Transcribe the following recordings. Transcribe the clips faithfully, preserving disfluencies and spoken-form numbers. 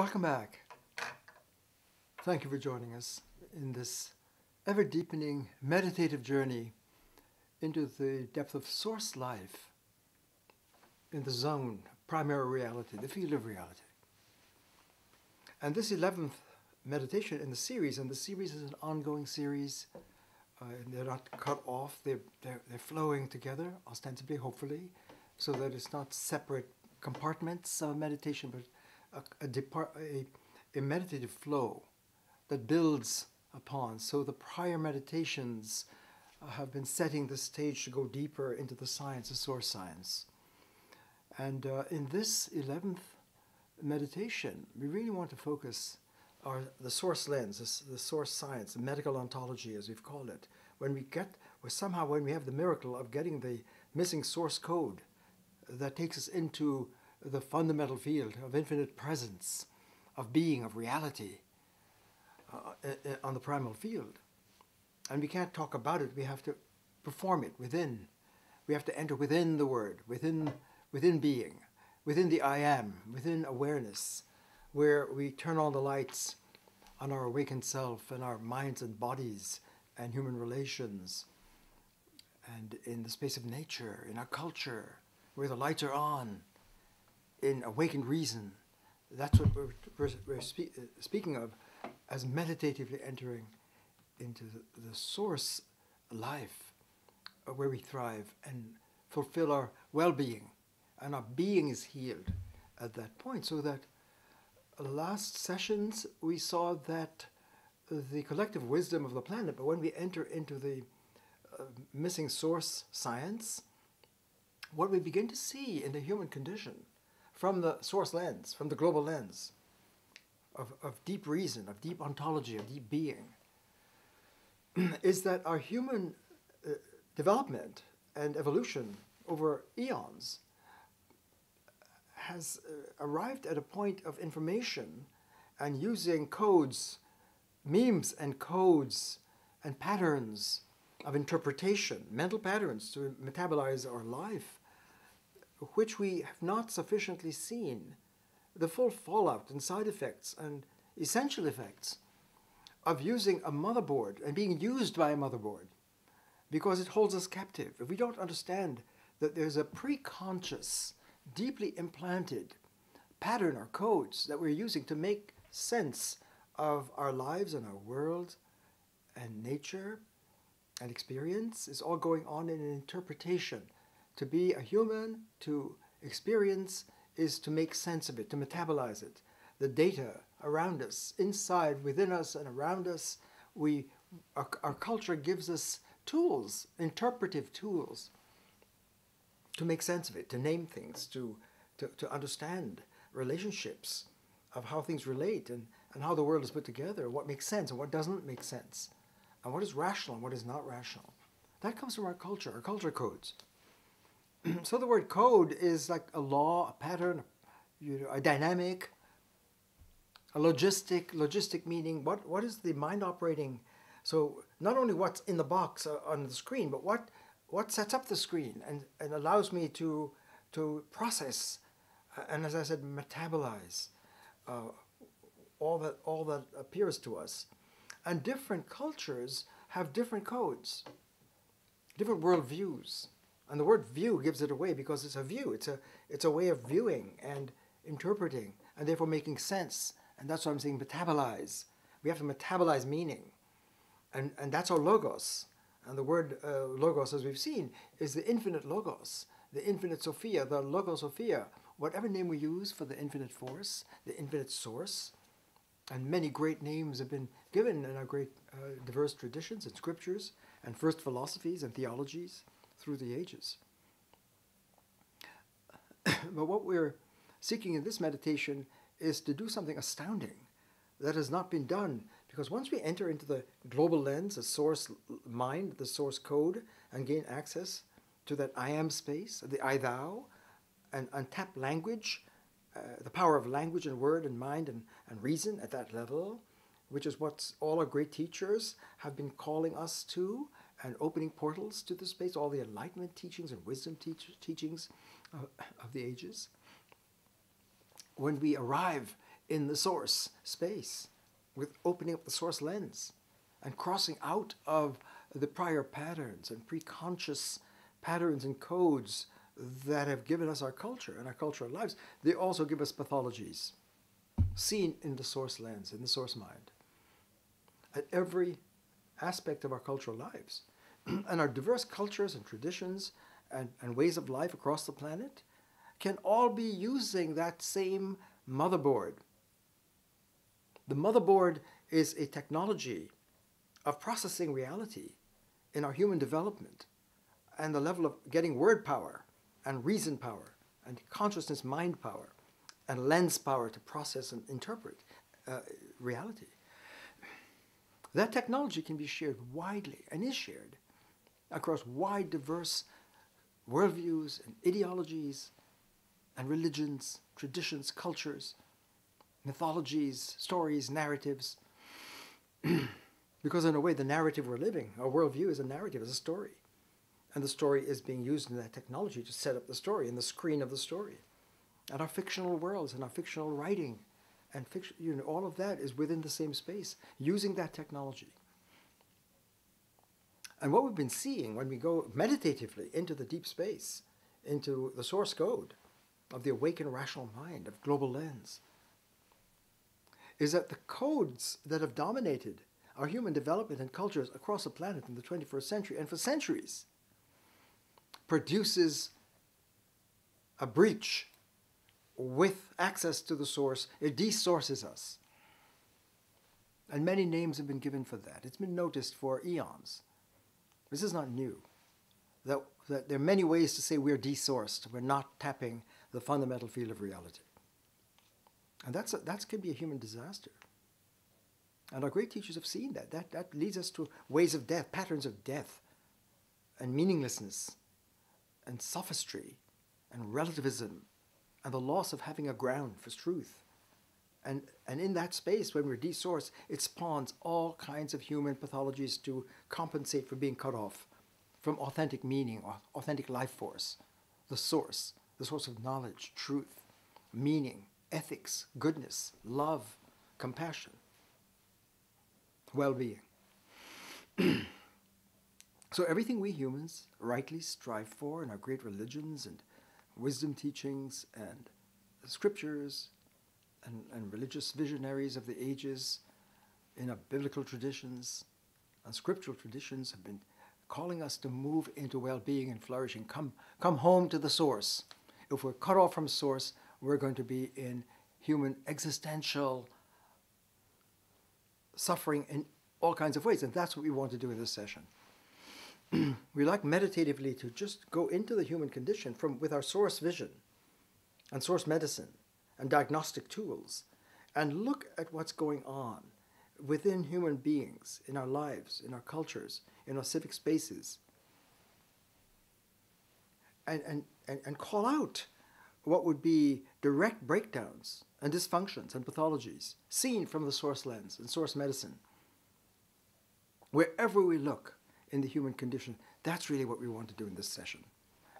Welcome back. Thank you for joining us in this ever-deepening meditative journey into the depth of Source Life, in the zone, primary reality, the field of reality. And this eleventh meditation in the series, and the series is an ongoing series, uh, and they're not cut off, they're, they're, they're flowing together, ostensibly, hopefully, so that it's not separate compartments of meditation, but a, a, depart, a, a meditative flow that builds upon. So the prior meditations uh, have been setting the stage to go deeper into the science of source science. And uh, in this eleventh meditation, we really want to focus on the source lens, the source science, the medical ontology, as we've called it. When we get, or somehow when we have the miracle of getting the missing source code that takes us into the fundamental field of infinite presence, of being, of reality, uh, on the primal field. And we can't talk about it, we have to perform it within. We have to enter within the word, within, within being, within the I am, within awareness, where we turn on the lights on our awakened self and our minds and bodies and human relations, and in the space of nature, in our culture, where the lights are on, in awakened reason. That's what we're, we're, we're spe speaking of as meditatively entering into the, the source life, where we thrive and fulfill our well-being, and our being is healed at that point. So that last sessions we saw that the collective wisdom of the planet, but when we enter into the uh, missing source science, what we begin to see in the human condition from the source lens, from the global lens of, of deep reason, of deep ontology, of deep being, is that our human uh, development and evolution over eons has uh, arrived at a point of information and using codes, memes and codes and patterns of interpretation, mental patterns to metabolize our life, which we have not sufficiently seen the full fallout and side effects and essential effects of using a motherboard and being used by a motherboard, because it holds us captive. If we don't understand that there's a pre-conscious, deeply implanted pattern or codes that we're using to make sense of our lives and our world and nature and experience, is all going on in an interpretation. To be a human, to experience, is to make sense of it, to metabolize it. The data around us, inside, within us, and around us, we, our, our culture gives us tools, interpretive tools, to make sense of it, to name things, to, to, to understand relationships of how things relate and, and how the world is put together, what makes sense and what doesn't make sense, and what is rational and what is not rational. That comes from our culture, our culture codes. So the word code is like a law, a pattern, you know, a dynamic, a logistic, logistic meaning what, what is the mind operating? So not only what's in the box uh, on the screen, but what What sets up the screen and, and allows me to, to process and, as I said, metabolize uh, all, that, all that appears to us. And different cultures have different codes, different worldviews. And the word view gives it away, because it's a view. It's a, it's a way of viewing and interpreting and therefore making sense. And that's what I'm saying, metabolize. We have to metabolize meaning. And, and that's our logos. And the word uh, logos, as we've seen, is the infinite logos, the infinite Sophia, the LogoSapiens, whatever name we use for the infinite force, the infinite source. And many great names have been given in our great uh, diverse traditions and scriptures and first philosophies and theologies through the ages. But what we're seeking in this meditation is to do something astounding that has not been done. Because once we enter into the global lens, the source mind, the source code, and gain access to that I am space, the I thou, and, and tap language, uh, the power of language and word and mind and, and reason at that level, which is what all our great teachers have been calling us to and opening portals to the space, all the enlightenment teachings and wisdom teach, teachings of, of the ages. When we arrive in the source space, with opening up the source lens and crossing out of the prior patterns and preconscious patterns and codes that have given us our culture and our cultural lives. They also give us pathologies, seen in the source lens, in the source mind, at every aspect of our cultural lives. And our diverse cultures and traditions and, and ways of life across the planet can all be using that same motherboard. The motherboard is a technology of processing reality in our human development and the level of getting word power and reason power and consciousness mind power and lens power to process and interpret uh, reality. That technology can be shared widely and is shared across wide, diverse worldviews and ideologies and religions, traditions, cultures, mythologies, stories, narratives. Because in a way, the narrative we're living, our worldview is a narrative, is a story. And the story is being used in that technology to set up the story and the screen of the story. And our fictional worlds and our fictional writing and fiction, you know, all of that is within the same space, using that technology. And what we've been seeing when we go meditatively into the deep space, into the source code of the awakened rational mind, of global lens, is that the codes that have dominated our human development and cultures across the planet in the twenty-first century and for centuries produces a breach with access to the source. It desources us. And many names have been given for that. It's been noticed for eons. This is not new. That, that there are many ways to say we're desourced. We're not tapping the fundamental field of reality. And that's a, that could be a human disaster. And our great teachers have seen that. that. That leads us to ways of death, patterns of death, and meaninglessness, and sophistry, and relativism, and the loss of having a ground for truth. And, and in that space, when we're desourced, it spawns all kinds of human pathologies to compensate for being cut off from authentic meaning, or authentic life force, the source, the source of knowledge, truth, meaning, ethics, goodness, love, compassion, well being. So everything we humans rightly strive for in our great religions and wisdom teachings and scriptures and, and religious visionaries of the ages in our biblical traditions and scriptural traditions have been calling us to move into well-being and flourishing. Come, come home to the source. If we're cut off from source, we're going to be in human existential suffering in all kinds of ways. And that's what we want to do in this session. We like meditatively to just go into the human condition from with our source vision and source medicine and diagnostic tools and look at what's going on within human beings, in our lives, in our cultures, in our civic spaces, and, and, and, and call out what would be direct breakdowns and dysfunctions and pathologies seen from the source lens and source medicine. Wherever we look in the human condition, that's really what we want to do in this session.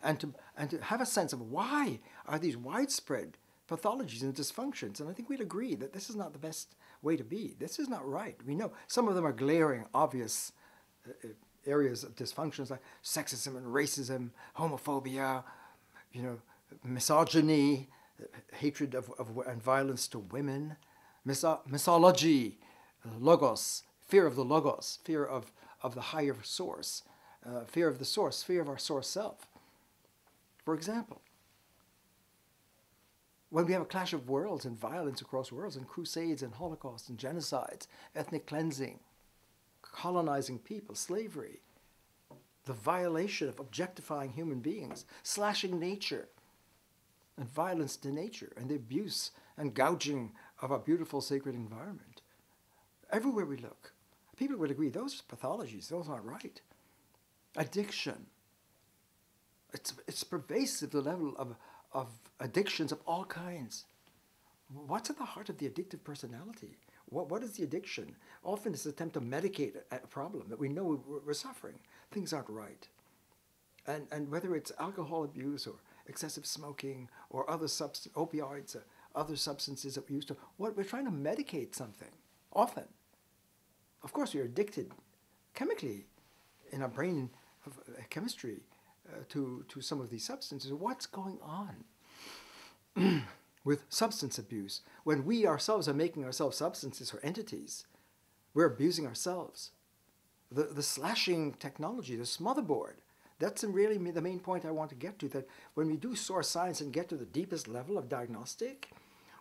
And to, and to have a sense of why are these widespread pathologies and dysfunctions. And I think we'd agree that this is not the best way to be. This is not right. We know some of them are glaring, obvious uh, areas of dysfunctions like sexism and racism, homophobia, you know, misogyny, hatred of, of and violence to women, miso misology, logos, fear of the logos, fear of, of the higher source, uh, fear of the source, fear of our source self. For example, when we have a clash of worlds and violence across worlds and crusades and holocausts and genocides, ethnic cleansing, colonizing people, slavery, the violation of objectifying human beings, slashing nature, and violence to nature, and the abuse and gouging of our beautiful sacred environment. Everywhere we look, people would agree those pathologies, those aren't right. Addiction. It's, it's pervasive, the level of, of addictions of all kinds. What's at the heart of the addictive personality? What, what is the addiction? Often it's an attempt to medicate a, a problem that we know we're suffering. Things aren't right. And, and whether it's alcohol abuse or excessive smoking or other substance, opioids, other substances that we're used to. What, we're trying to medicate something, often. Of course, we're addicted chemically in our brain of chemistry uh, to, to some of these substances. What's going on with substance abuse? When we ourselves are making ourselves substances or entities, we're abusing ourselves. The, the slashing technology, the smotherboard, that's really the main point I want to get to, that when we do source science and get to the deepest level of diagnostic,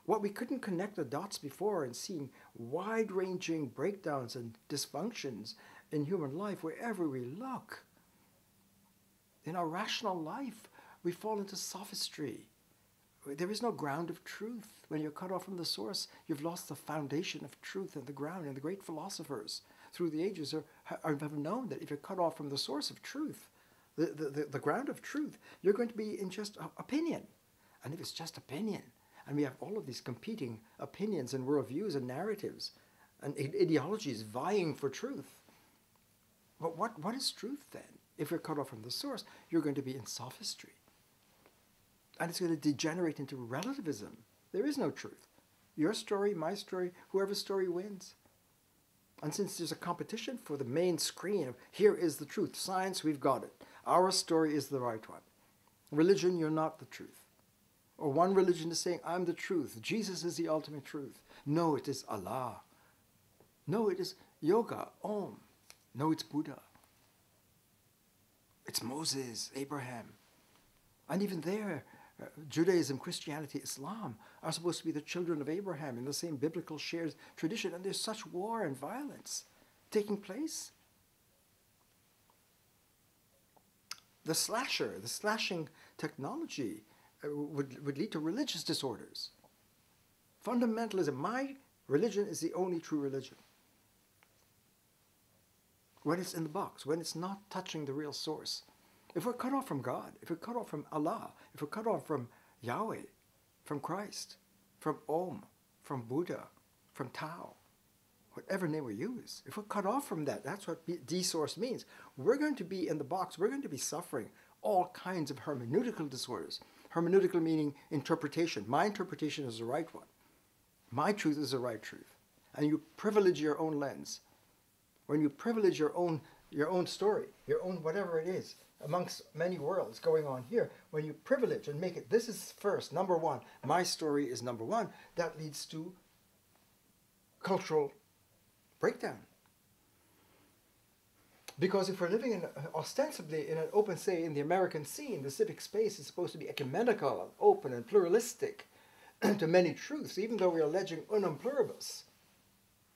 what we couldn't connect the dots before and seeing wide-ranging breakdowns and dysfunctions in human life wherever we look. In our rational life, we fall into sophistry. There is no ground of truth. When you're cut off from the source, you've lost the foundation of truth and the ground. And the great philosophers through the ages are, have known that if you're cut off from the source of truth, the, the, the ground of truth, you're going to be in just opinion. And if it's just opinion, and we have all of these competing opinions and worldviews and narratives and ideologies vying for truth. But what, what is truth then? If you're cut off from the source, you're going to be in sophistry. And it's going to degenerate into relativism. There is no truth. Your story, my story, whoever's story wins. And since there's a competition for the main screen of here is the truth, science, we've got it. Our story is the right one. Religion, you're not the truth. Or one religion is saying, I'm the truth. Jesus is the ultimate truth. No, it is Allah. No, it is yoga, Om. No, it's Buddha. It's Moses, Abraham. And even there, uh, Judaism, Christianity, Islam are supposed to be the children of Abraham in the same biblical shared tradition, and there's such war and violence taking place. The slasher, the slashing technology uh, would, would lead to religious disorders. Fundamentalism, my religion is the only true religion. When it's in the box, when it's not touching the real source. If we're cut off from God, if we're cut off from Allah, if we're cut off from Yahweh, from Christ, from Om, from Buddha, from Tao, whatever name we use, if we're cut off from that, that's what desource means. We're going to be in the box, we're going to be suffering all kinds of hermeneutical disorders. Hermeneutical meaning interpretation. My interpretation is the right one. My truth is the right truth. And you privilege your own lens. When you privilege your own, your own story, your own whatever it is, amongst many worlds going on here, when you privilege and make it, this is first, number one, my story is number one, that leads to cultural breakdown. Because if we're living in, ostensibly in an open, say, in the American scene, the civic space is supposed to be ecumenical, and open and pluralistic to many truths, even though we're alleging unum pluribus.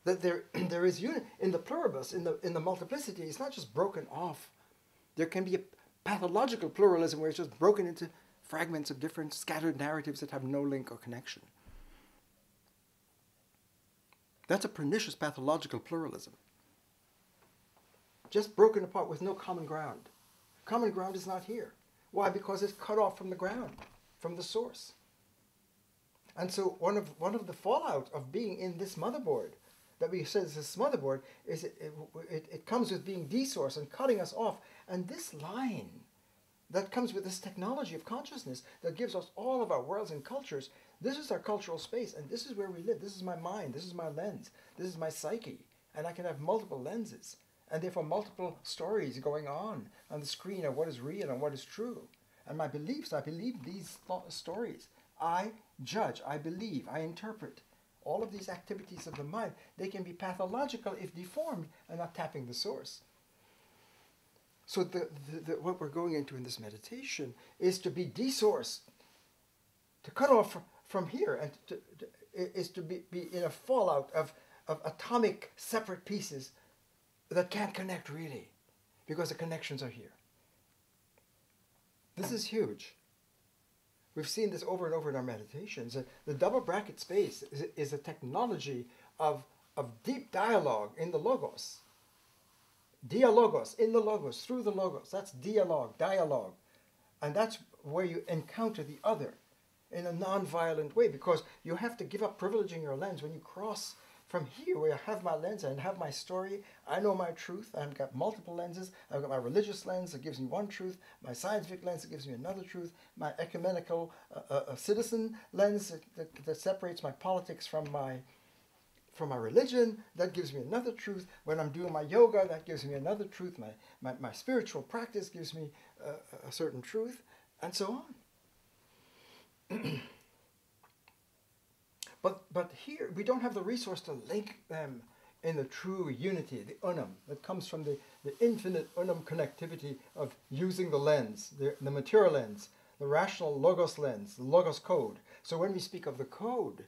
That there, there is unity in the pluribus, in the, in the multiplicity, it's not just broken off. There can be a pathological pluralism where it's just broken into fragments of different scattered narratives that have no link or connection. That's a pernicious pathological pluralism. Just broken apart with no common ground. Common ground is not here. Why? Because it's cut off from the ground, from the source. And so one of, one of the fallout of being in this motherboard that we said is this motherboard, is it, it, it comes with being desourced and cutting us off. And this line that comes with this technology of consciousness that gives us all of our worlds and cultures, this is our cultural space, and this is where we live. This is my mind. This is my lens. This is my psyche. And I can have multiple lenses, and therefore multiple stories going on on the screen of what is real and what is true. And my beliefs, I believe these stories. I judge. I believe. I interpret. All of these activities of the mind, they can be pathological if deformed and not tapping the source. So the, the, the, what we're going into in this meditation is to be desourced, to cut off from here, and to, to, is to be, be in a fallout of, of atomic separate pieces that can't connect really, because the connections are here. This is huge. We've seen this over and over in our meditations. The double bracket space is, is a technology of, of deep dialogue in the Logos. Dialogos, in the Logos, through the Logos. That's dialogue, dialogue. And that's where you encounter the other in a non-violent way, because you have to give up privileging your lens when you cross From here, where I have my lens and have my story, I know my truth. I've got multiple lenses. I've got my religious lens that gives me one truth, my scientific lens that gives me another truth, my ecumenical uh, uh, citizen lens that, that, that separates my politics from my from my religion, that gives me another truth. When I'm doing my yoga, that gives me another truth. My, my, my spiritual practice gives me uh, a certain truth, and so on. But, but here, we don't have the resource to link them in the true unity, the unum, that comes from the, the infinite unum connectivity of using the lens, the, the material lens, the rational logos lens, the logos code. So when we speak of the code,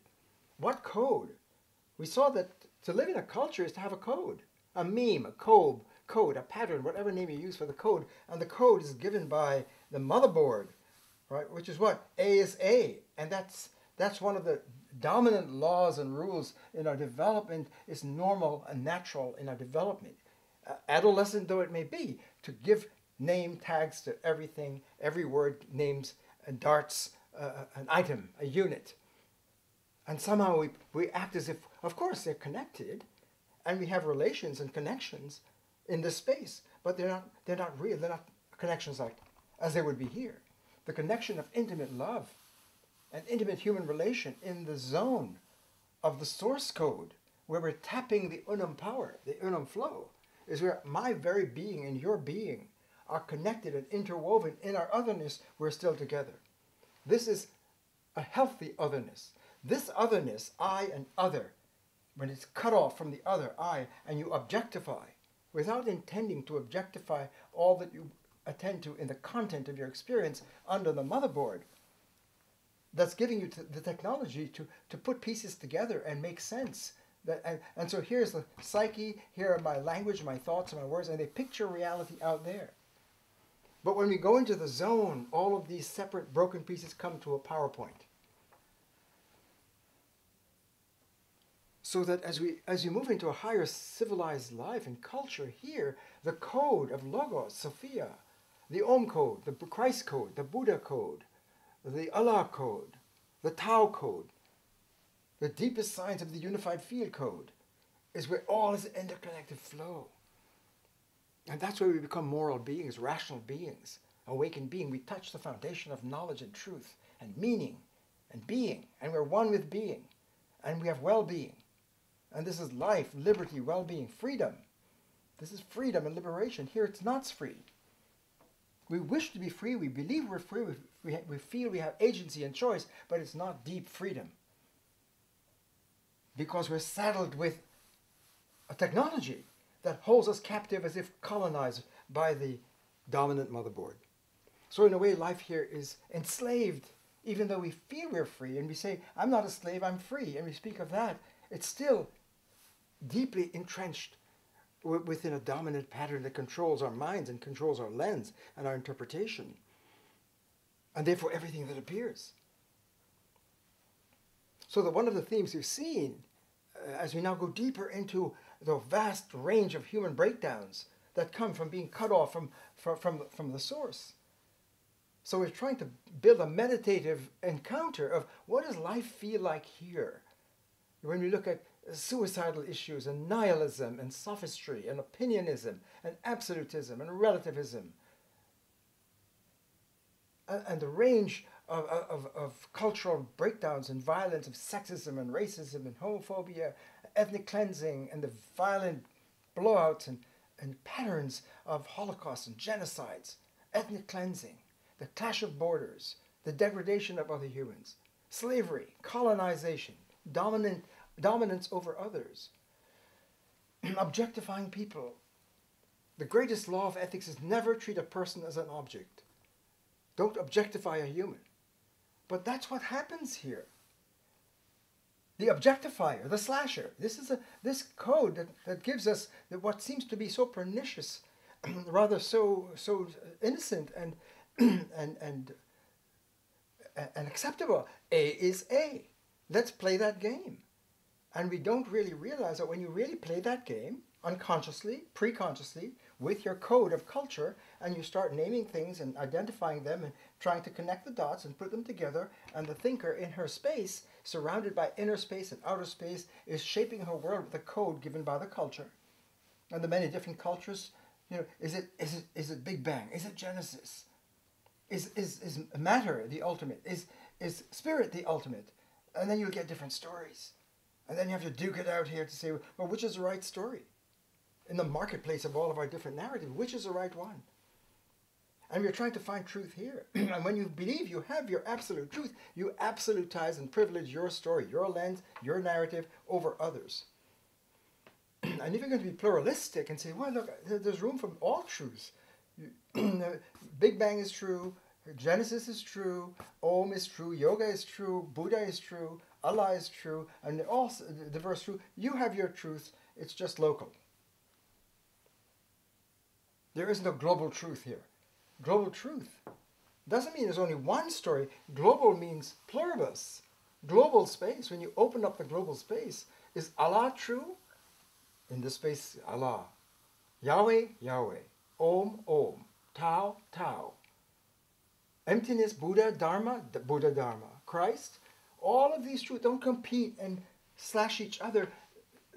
what code? We saw that to live in a culture is to have a code, a meme, a code, code, a pattern, whatever name you use for the code. And the code is given by the motherboard, right? Which is what? A is A. And that's, that's one of the dominant laws and rules in our development. Is normal and natural in our development, uh, adolescent though it may be, to give name tags to everything. Every word names and darts uh, an item, a unit, and somehow we, we act as if, of course, they're connected, and we have relations and connections in this space, but they're not they're not real. They're not connections like as they would be here. The connection of intimate love, an intimate human relation in the zone of the source code, where we're tapping the unum power, the unum flow, is where my very being and your being are connected and interwoven. In our otherness, we're still together. This is a healthy otherness. This otherness, I and other, when it's cut off from the other I, and you objectify, without intending to objectify all that you attend to in the content of your experience under the motherboard, that's giving you the technology to, to put pieces together and make sense. That, and, and so here's the psyche, here are my language, my thoughts, my words, and they picture reality out there. But when we go into the zone, all of these separate broken pieces come to a PowerPoint. So that as we as you move into a higher civilized life and culture here, the code of Logos, Sophia, the Om code, the Christ code, the Buddha code, the Allah code, the Tao code, the deepest science of the unified field code, is where all is interconnected flow. And that's where we become moral beings, rational beings, awakened being. We touch the foundation of knowledge and truth and meaning and being, and we're one with being, and we have well-being. And this is life, liberty, well-being, freedom. This is freedom and liberation. Here it's not free. We wish to be free, we believe we're free, we, we, we feel we have agency and choice, but it's not deep freedom. Because we're saddled with a technology that holds us captive as if colonized by the dominant motherboard. So in a way, life here is enslaved, even though we feel we're free, and we say, I'm not a slave, I'm free, and we speak of that. It's still deeply entrenched within a dominant pattern that controls our minds and controls our lens and our interpretation, and therefore everything that appears. So that one of the themes we've seen, uh, as we now go deeper into the vast range of human breakdowns that come from being cut off from, from, from, from the source. So we're trying to build a meditative encounter of what does life feel like here? When we look at suicidal issues and nihilism and sophistry and opinionism and absolutism and relativism and, and the range of, of, of cultural breakdowns and violence, of sexism and racism and homophobia, ethnic cleansing, and the violent blowouts and, and patterns of Holocaust and genocides, ethnic cleansing, the clash of borders, the degradation of other humans, slavery, colonization, dominant dominance over others, objectifying people. The greatest law of ethics is never treat a person as an object. Don't objectify a human. But that's what happens here. The objectifier, the slasher. This is a this code that, that gives us that what seems to be so pernicious, rather so so innocent and and and and acceptable. A is A. Let's play that game. And we don't really realize that when you really play that game, unconsciously, pre-consciously, with your code of culture, and you start naming things and identifying them and trying to connect the dots and put them together, and the thinker in her space surrounded by inner space and outer space, is shaping her world with the code given by the culture. And the many different cultures, you know, is it, is it, is it Big Bang? Is it Genesis? Is, is, is matter the ultimate? Is, is spirit the ultimate? And then you get different stories. And then you have to duke it out here to say, well, which is the right story? In the marketplace of all of our different narratives, which is the right one? And we're trying to find truth here. And when you believe you have your absolute truth, you absolutize and privilege your story, your lens, your narrative over others. And if you're going to be pluralistic and say, well, look, there's room for all truths. Big Bang is true, Genesis is true, Om is true, Yoga is true, Buddha is true, Allah is true, and all diverse truth. You have your truth, it's just local. There is no global truth here. Global truth doesn't mean there's only one story. Global means pluribus. Global space, when you open up the global space, is Allah true? In this space, Allah. Yahweh, Yahweh. Om, Om. Tao, Tao. Emptiness, Buddha, Dharma, Buddha, Dharma. Christ. All of these truths don't compete and slash each other.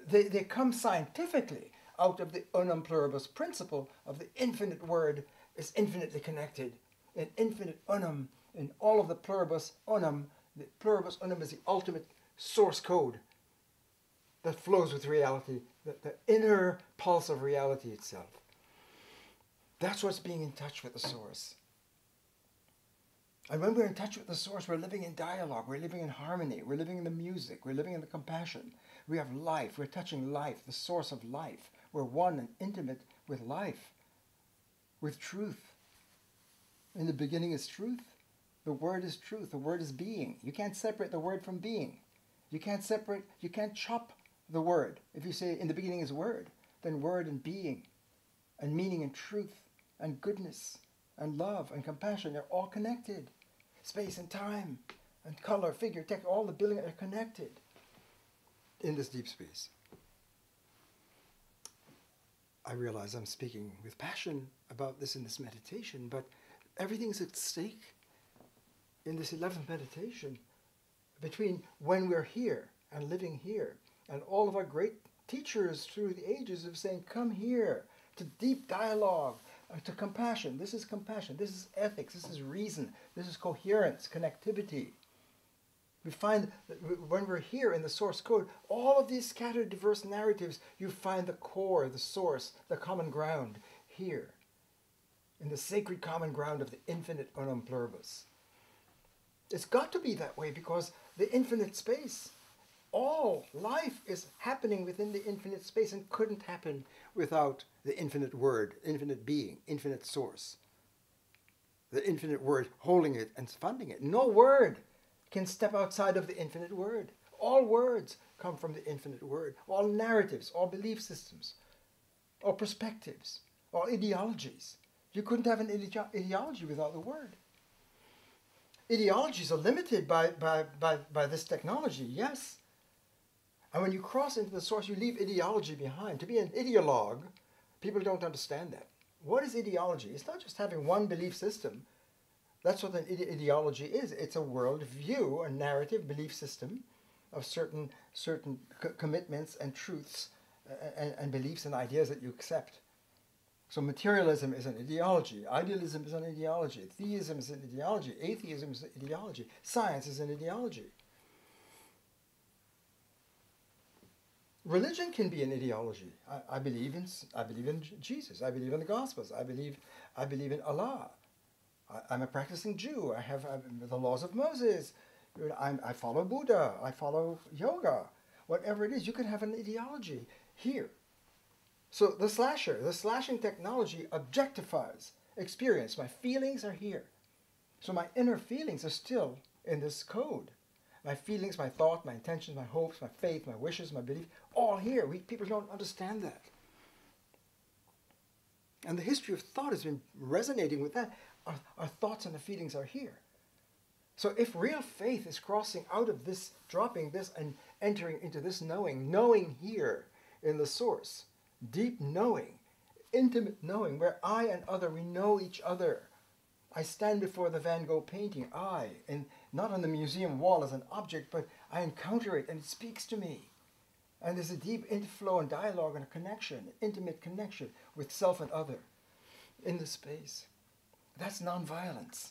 They, they come scientifically out of the unum pluribus principle of the infinite word is infinitely connected. An infinite unum in all of the pluribus unum. The pluribus unum is the ultimate source code that flows with reality, the, the inner pulse of reality itself. That's what's being in touch with the source. And when we're in touch with the source, we're living in dialogue, we're living in harmony, we're living in the music, we're living in the compassion. We have life, we're touching life, the source of life. We're one and intimate with life, with truth. In the beginning is truth. The word is truth. The word is being. You can't separate the word from being. You can't separate, you can't chop the word. If you say in the beginning is word, then word and being and meaning and truth and goodness and love and compassion are all connected. Space and time and color, figure, tech, all the building are connected in this deep space. I realize I'm speaking with passion about this in this meditation, but everything's at stake in this eleventh meditation between when we're here and living here. And all of our great teachers through the ages of saying, come here to deep dialogue, to compassion. This is compassion. This is ethics. This is reason. This is coherence, connectivity. We find that when we're here in the source code, all of these scattered diverse narratives, you find the core, the source, the common ground here, in the sacred common ground of the infinite unum pluribus. It's got to be that way because the infinite space, all life is happening within the infinite space and couldn't happen without the infinite word, infinite being, infinite source. The infinite word holding it and funding it. No word can step outside of the infinite word. All words come from the infinite word. All narratives, all belief systems, all perspectives, all ideologies. You couldn't have an ide- ideology without the word. Ideologies are limited by, by, by, by this technology, yes. And when you cross into the source, you leave ideology behind. To be an ideologue, people don't understand that. What is ideology? It's not just having one belief system. That's what an ide- ideology is. It's a worldview, a narrative belief system of certain, certain co- commitments and truths uh, and, and beliefs and ideas that you accept. So materialism is an ideology. Idealism is an ideology. Theism is an ideology. Atheism is an ideology. Science is an ideology. Religion can be an ideology. I, I believe in I believe in Jesus. I believe in the Gospels. I believe I believe in Allah. I, I'm a practicing Jew. I have I'm, the laws of Moses. I'm, I follow Buddha. I follow yoga. Whatever it is, you can have an ideology here. So the slasher, the slashing technology objectifies experience. My feelings are here. So my inner feelings are still in this code. My feelings, my thought, my intentions, my hopes, my faith, my wishes, my belief, all here. We, people don't understand that. And the history of thought has been resonating with that. Our, our thoughts and the feelings are here. So if real faith is crossing out of this, dropping this and entering into this knowing, knowing here in the source, deep knowing, intimate knowing, where I and other, we know each other. I stand before the Van Gogh painting, I, and not on the museum wall as an object, but I encounter it and it speaks to me. And there's a deep inflow and dialogue and a connection, an intimate connection with self and other in the space. That's nonviolence.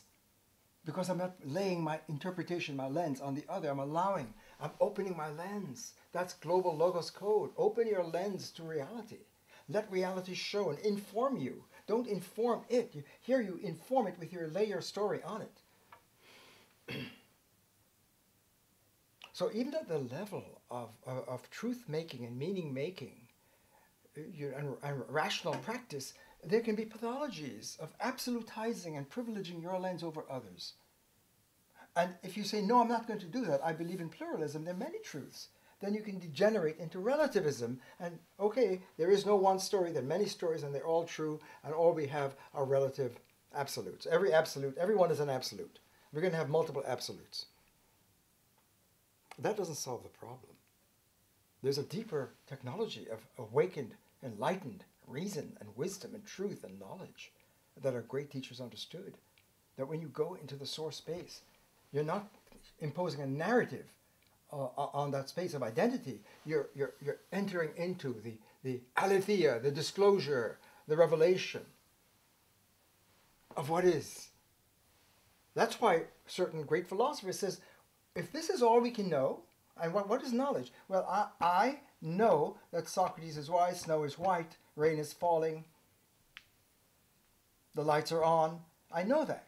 Because I'm not laying my interpretation, my lens on the other. I'm allowing, I'm opening my lens. That's global Logos code. Open your lens to reality. Let reality show and inform you. Don't inform it. You, here you inform it with your layer story on it. So even at the level of, of, of truth-making and meaning-making you, and, and rational practice, there can be pathologies of absolutizing and privileging your lens over others. And if you say, no, I'm not going to do that, I believe in pluralism, there are many truths, then you can degenerate into relativism. And okay, there is no one story, there are many stories, and they're all true, and all we have are relative absolutes. Every absolute, everyone is an absolute. We're going to have multiple absolutes. That doesn't solve the problem. There's a deeper technology of awakened, enlightened reason and wisdom and truth and knowledge that our great teachers understood. That when you go into the source space, you're not imposing a narrative uh, on that space of identity. You're, you're, you're entering into the, the aletheia, the disclosure, the revelation of what is. That's why certain great philosophers says, if this is all we can know, and what, what is knowledge? Well, I, I know that Socrates is wise, snow is white, rain is falling, the lights are on. I know that.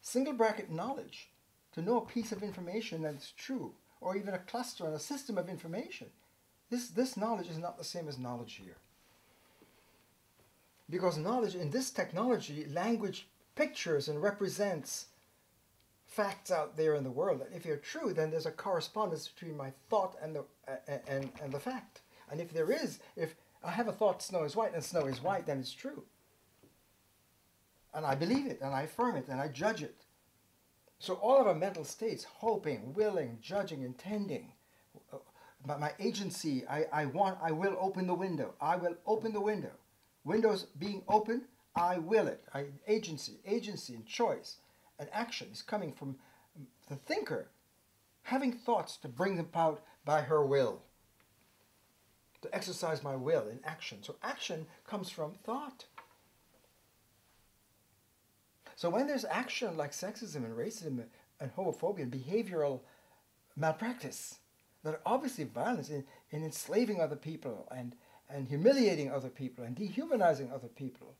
Single bracket knowledge, to know a piece of information that is true, or even a cluster and a system of information. This, this knowledge is not the same as knowledge here. Because knowledge in this technology, language pictures and represents facts out there in the world, and if they're true, then there's a correspondence between my thought and the uh, and and the fact. And if there is, if I have a thought, snow is white, and snow is white, then it's true. And I believe it, and I affirm it, and I judge it. So all of our mental states, hoping, willing, judging, intending, my, my agency, I, I want, I will open the window. I will open the window. Windows being open, I will it. I, agency, agency and choice. An action is coming from the thinker having thoughts to bring them out by her will, to exercise my will in action. So action comes from thought. So when there's action like sexism and racism and homophobia and behavioral malpractice that are obviously violence in, in enslaving other people and, and humiliating other people and dehumanizing other people,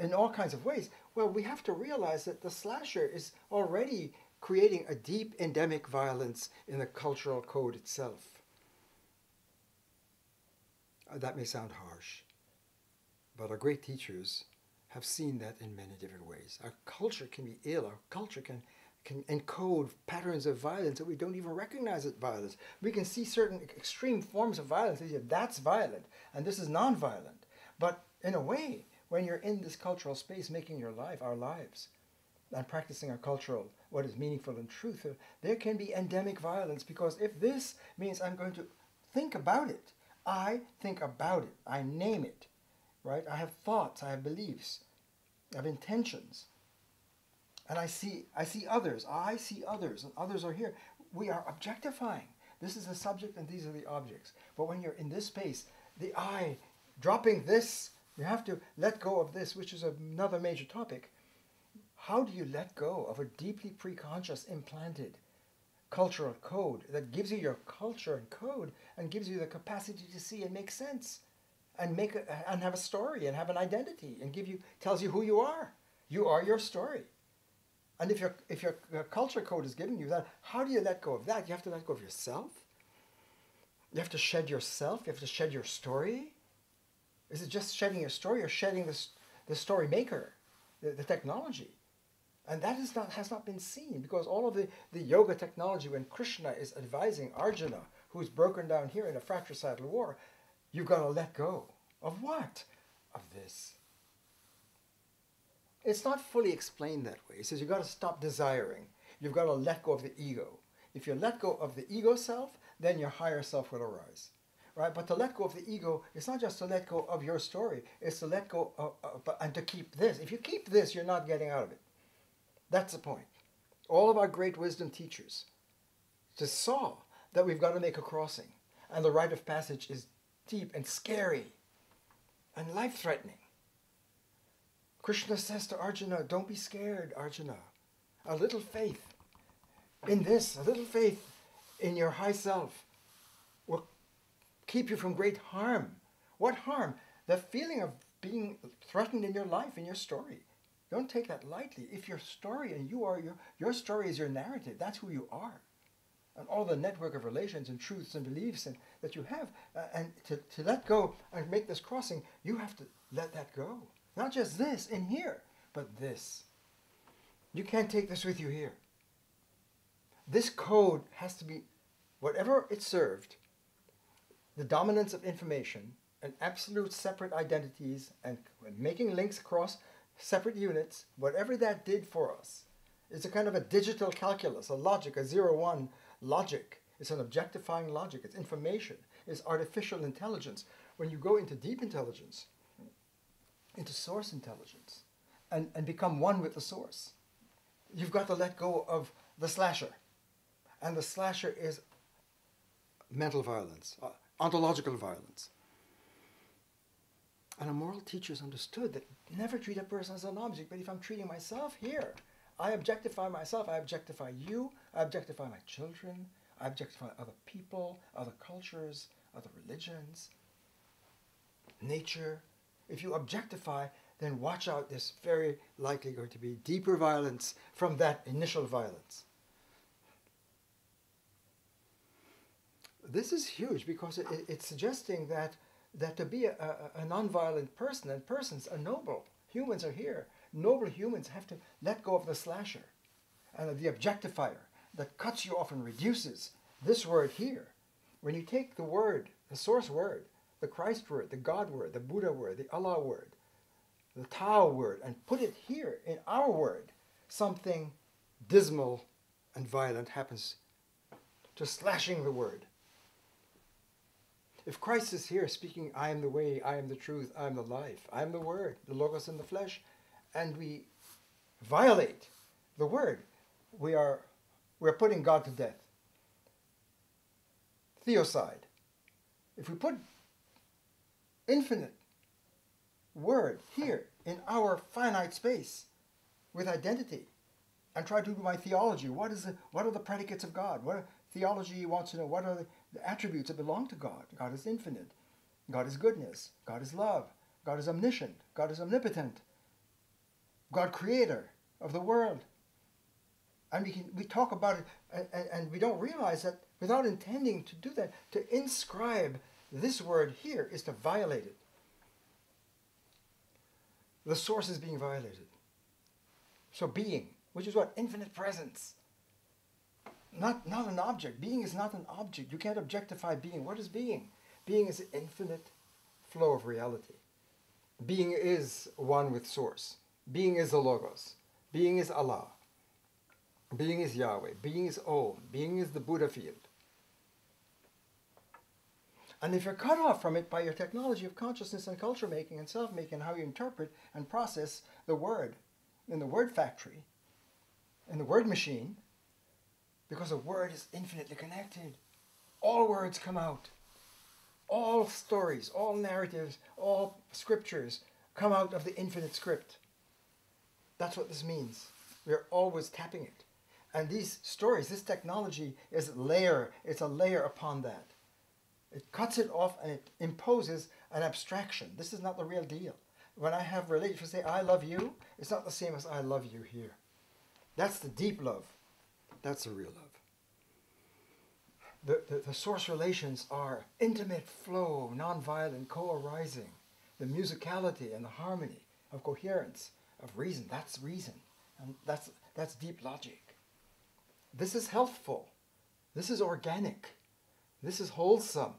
in all kinds of ways, well, we have to realize that the slasher is already creating a deep endemic violence in the cultural code itself. That may sound harsh, but our great teachers have seen that in many different ways. Our culture can be ill, our culture can, can encode patterns of violence that we don't even recognize as violence. We can see certain extreme forms of violence and say, that's violent, and this is nonviolent. But in a way, when you're in this cultural space, making your life, our lives, and practicing our cultural, what is meaningful and truth, there can be endemic violence, because if this means I'm going to think about it, I think about it, I name it, right? I have thoughts, I have beliefs, I have intentions, and I see, I see others, I see others, and others are here. We are objectifying. This is the subject and these are the objects. But when you're in this space, the I, dropping this, you have to let go of this, which is another major topic. How do you let go of a deeply preconscious, implanted cultural code that gives you your culture and code and gives you the capacity to see and make sense and make a, and have a story and have an identity and give you tells you who you are. You are your story. And if, your, if your, your culture code is giving you that, how do you let go of that? You have to let go of yourself. You have to shed yourself. You have to shed your story. Is it just shedding your story or shedding the, the story maker, the, the technology? And that is not, has not been seen, because all of the, the yoga technology, when Krishna is advising Arjuna, who's broken down here in a fratricidal war, you've got to let go. Of what? Of this. It's not fully explained that way. It says you've got to stop desiring. You've got to let go of the ego. If you let go of the ego self, then your higher self will arise. Right? But to let go of the ego, it's not just to let go of your story. It's to let go of, of, and to keep this. If you keep this, you're not getting out of it. That's the point. All of our great wisdom teachers to saw that we've got to make a crossing. And the rite of passage is deep and scary and life-threatening. Krishna says to Arjuna, don't be scared, Arjuna. A little faith in this, a little faith in your high self will keep you from great harm. What harm? The feeling of being threatened in your life, in your story. Don't take that lightly. If your story and you are, your, your story is your narrative. That's who you are. And all the network of relations and truths and beliefs and, that you have. Uh, and to, to let go and make this crossing, you have to let that go. Not just this in here, but this. You can't take this with you here. This code has to be, whatever it served, the dominance of information and absolute separate identities and making links across separate units, whatever that did for us, it's a kind of a digital calculus, a logic, a zero-one logic. It's an objectifying logic. It's information. It's artificial intelligence. When you go into deep intelligence, into source intelligence, and, and become one with the source, you've got to let go of the slasher. And the slasher is mental violence, ontological violence. And a moral teacher's understood that never treat a person as an object, but if I'm treating myself here, I objectify myself, I objectify you, I objectify my children, I objectify other people, other cultures, other religions, nature. If you objectify, then watch out, there's very likely going to be deeper violence from that initial violence. This is huge because it, it's suggesting that that to be a, a, a non-violent person, and persons are noble. Humans are here. Noble humans have to let go of the slasher and the objectifier that cuts you off and reduces this word here. When you take the word, the source word, the Christ word, the God word, the Buddha word, the Allah word, the Tao word, and put it here in our word, something dismal and violent happens to slashing the word. If Christ is here speaking, I am the way, I am the truth, I am the life, I am the word, the logos in the flesh, and we violate the word, we are we're putting God to death. Theocide. If we put infinite word here in our finite space with identity and try to do my theology, what is the, what are the predicates of God? What are, theology wants to know what are the the attributes that belong to God. God is infinite. God is goodness. God is love. God is omniscient. God is omnipotent. God creator of the world. And we, can, we talk about it and, and, and we don't realize that without intending to do that, to inscribe this word here is to violate it. The source is being violated. So being, which is what? Infinite presence. Not, not an object. Being is not an object. You can't objectify being. What is being? Being is an infinite flow of reality. Being is one with source. Being is the Logos. Being is Allah. Being is Yahweh. Being is Om. Being is the Buddha field. And if you're cut off from it by your technology of consciousness and culture making and self-making, how you interpret and process the word in the word factory, in the word machine, because a word is infinitely connected. All words come out. All stories, all narratives, all scriptures come out of the infinite script. That's what this means. We're always tapping it. And these stories, this technology is a layer. It's a layer upon that. It cuts it off and it imposes an abstraction. This is not the real deal. When I have relationships, say, I love you, it's not the same as I love you here. That's the deep love. That's the real love. The, the, the source relations are intimate flow, non-violent, co-arising, the musicality and the harmony of coherence, of reason. That's reason. And that's, that's deep logic. This is healthful. This is organic. This is wholesome.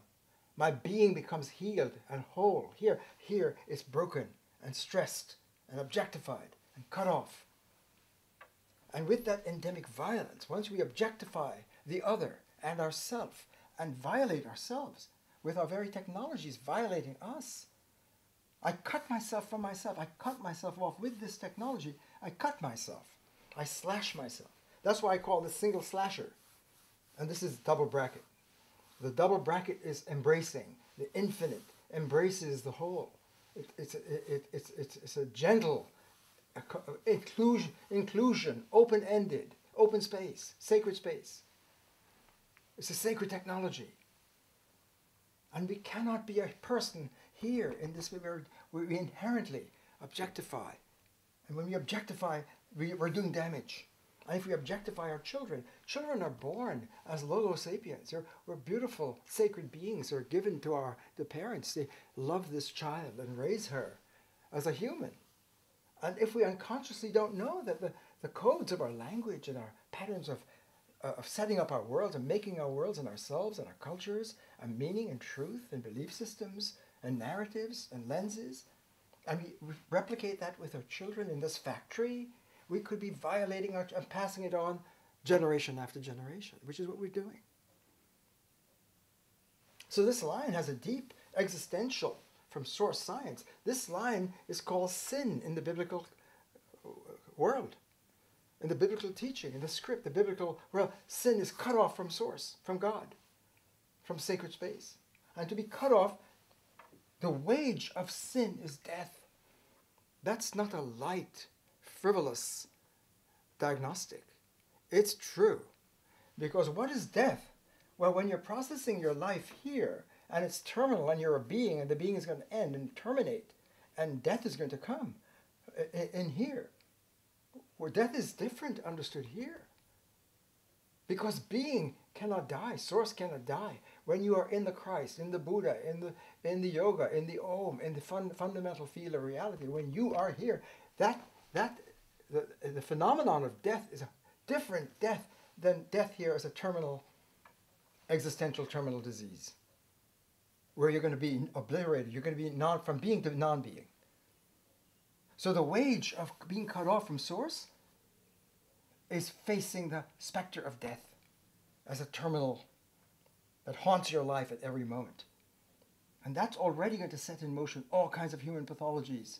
My being becomes healed and whole. Here, here it's broken and stressed and objectified and cut off. And with that endemic violence, once we objectify the other and ourself and violate ourselves with our very technologies violating us, I cut myself from myself. I cut myself off with this technology. I cut myself. I slash myself. That's why I call this single slasher. and this is double bracket. The double bracket is embracing. The infinite embraces the whole. It, it's, a, it, it's, it's, it's a gentle inclusion, inclusion, open-ended, open space, sacred space. It's a sacred technology. And we cannot be a person here in this regard where we inherently objectify. And when we objectify, we, we're doing damage. And if we objectify our children, children are born as LogoSapiens. They're, we're beautiful, sacred beings who are given to our the parents. They love this child and raise her as a human. And if we unconsciously don't know that the, the codes of our language and our patterns of, uh, of setting up our worlds and making our worlds and ourselves and our cultures and meaning and truth and belief systems and narratives and lenses, and we re replicate that with our children in this factory, we could be violating our, and passing it on generation after generation, which is what we're doing. So this line has a deep existential from source science. This line is called sin in the biblical world, in the biblical teaching, in the script, the biblical world. Sin is cut off from source, from God, from sacred space. And to be cut off, the wage of sin is death. That's not a light, frivolous diagnostic. It's true. Because what is death? Well, when you're processing your life here, and it's terminal, and you're a being, and the being is going to end and terminate, and death is going to come in here. Where death is different understood here. Because being cannot die, source cannot die. When you are in the Christ, in the Buddha, in the, in the yoga, in the Om, in the fun, fundamental field of reality, when you are here, that That, the, the phenomenon of death is a different death than death here as a terminal, existential terminal disease, where you're going to be obliterated, you're going to be non, from being to non-being. So the wage of being cut off from source is facing the specter of death as a terminal that haunts your life at every moment. And that's already going to set in motion all kinds of human pathologies.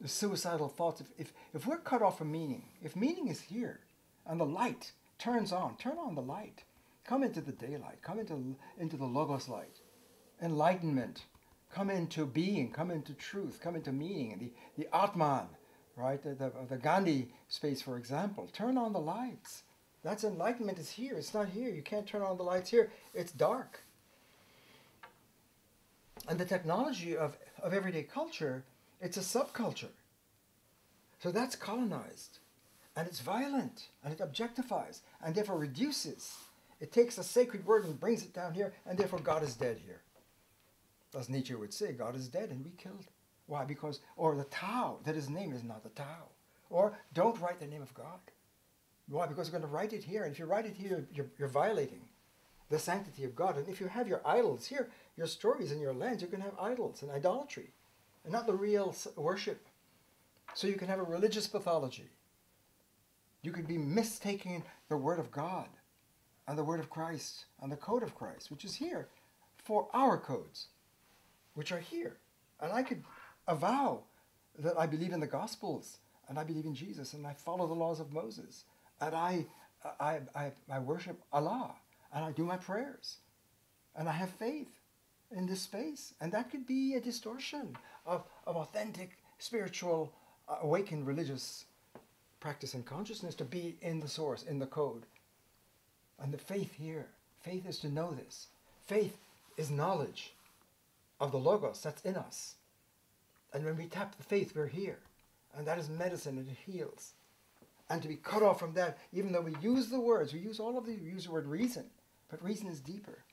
The suicidal thoughts, if, if, if we're cut off from meaning, if meaning is here and the light turns on, turn on the light, come into the daylight, come into, into the Logos light, enlightenment, come into being, come into truth, come into meaning, the, the Atman, right, the, the, the Gandhi space, for example, turn on the lights. That's enlightenment is here, it's not here, you can't turn on the lights here, it's dark. And the technology of, of everyday culture, it's a subculture. So that's colonized. And it's violent. And it objectifies. And therefore reduces. It takes a sacred word and brings it down here. And therefore God is dead here. As Nietzsche would say, God is dead and we killed. Why? Because, or the Tao, that his name is not the Tao. Or don't write the name of God. Why? Because you're going to write it here. And if you write it here, you're, you're violating the sanctity of God. And if you have your idols here, your stories and your lands, you're going to have idols and idolatry. And not the real worship. So you can have a religious pathology. You could be mistaking the word of God and the word of Christ and the code of Christ, which is here, for our codes, which are here. And I could avow that I believe in the Gospels and I believe in Jesus and I follow the laws of Moses and I, I, I, I worship Allah and I do my prayers and I have faith in this space. And that could be a distortion of, of authentic, spiritual, uh, awakened religious practice and consciousness to be in the source, in the code. And the faith here, faith is to know this. Faith is knowledge of the Logos that's in us. And when we tap the faith, we're here. And that is medicine and it heals. And to be cut off from that, even though we use the words, we use all of the, we use the word reason, but reason is deeper.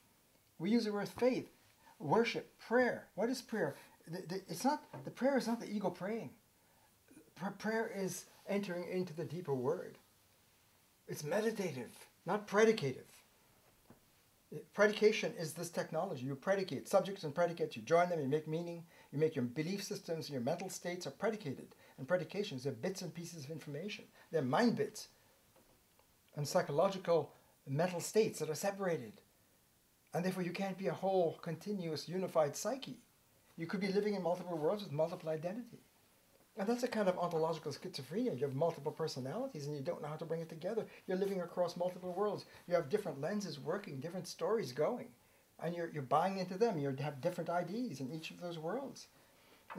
We use the word faith, worship, prayer. What is prayer? The, the, it's not, the prayer is not the ego praying. Prayer is entering into the deeper word. It's meditative, not predicative. Predication is this technology. You predicate subjects and predicates. You join them, you make meaning. You make your belief systems and your mental states are predicated. And predications, they're bits and pieces of information. They're mind bits and psychological mental states that are separated. And therefore, you can't be a whole, continuous, unified psyche. You could be living in multiple worlds with multiple identity. And that's a kind of ontological schizophrenia. You have multiple personalities and you don't know how to bring it together. You're living across multiple worlds. You have different lenses working, different stories going. And you're, you're buying into them. You have different I Ds in each of those worlds.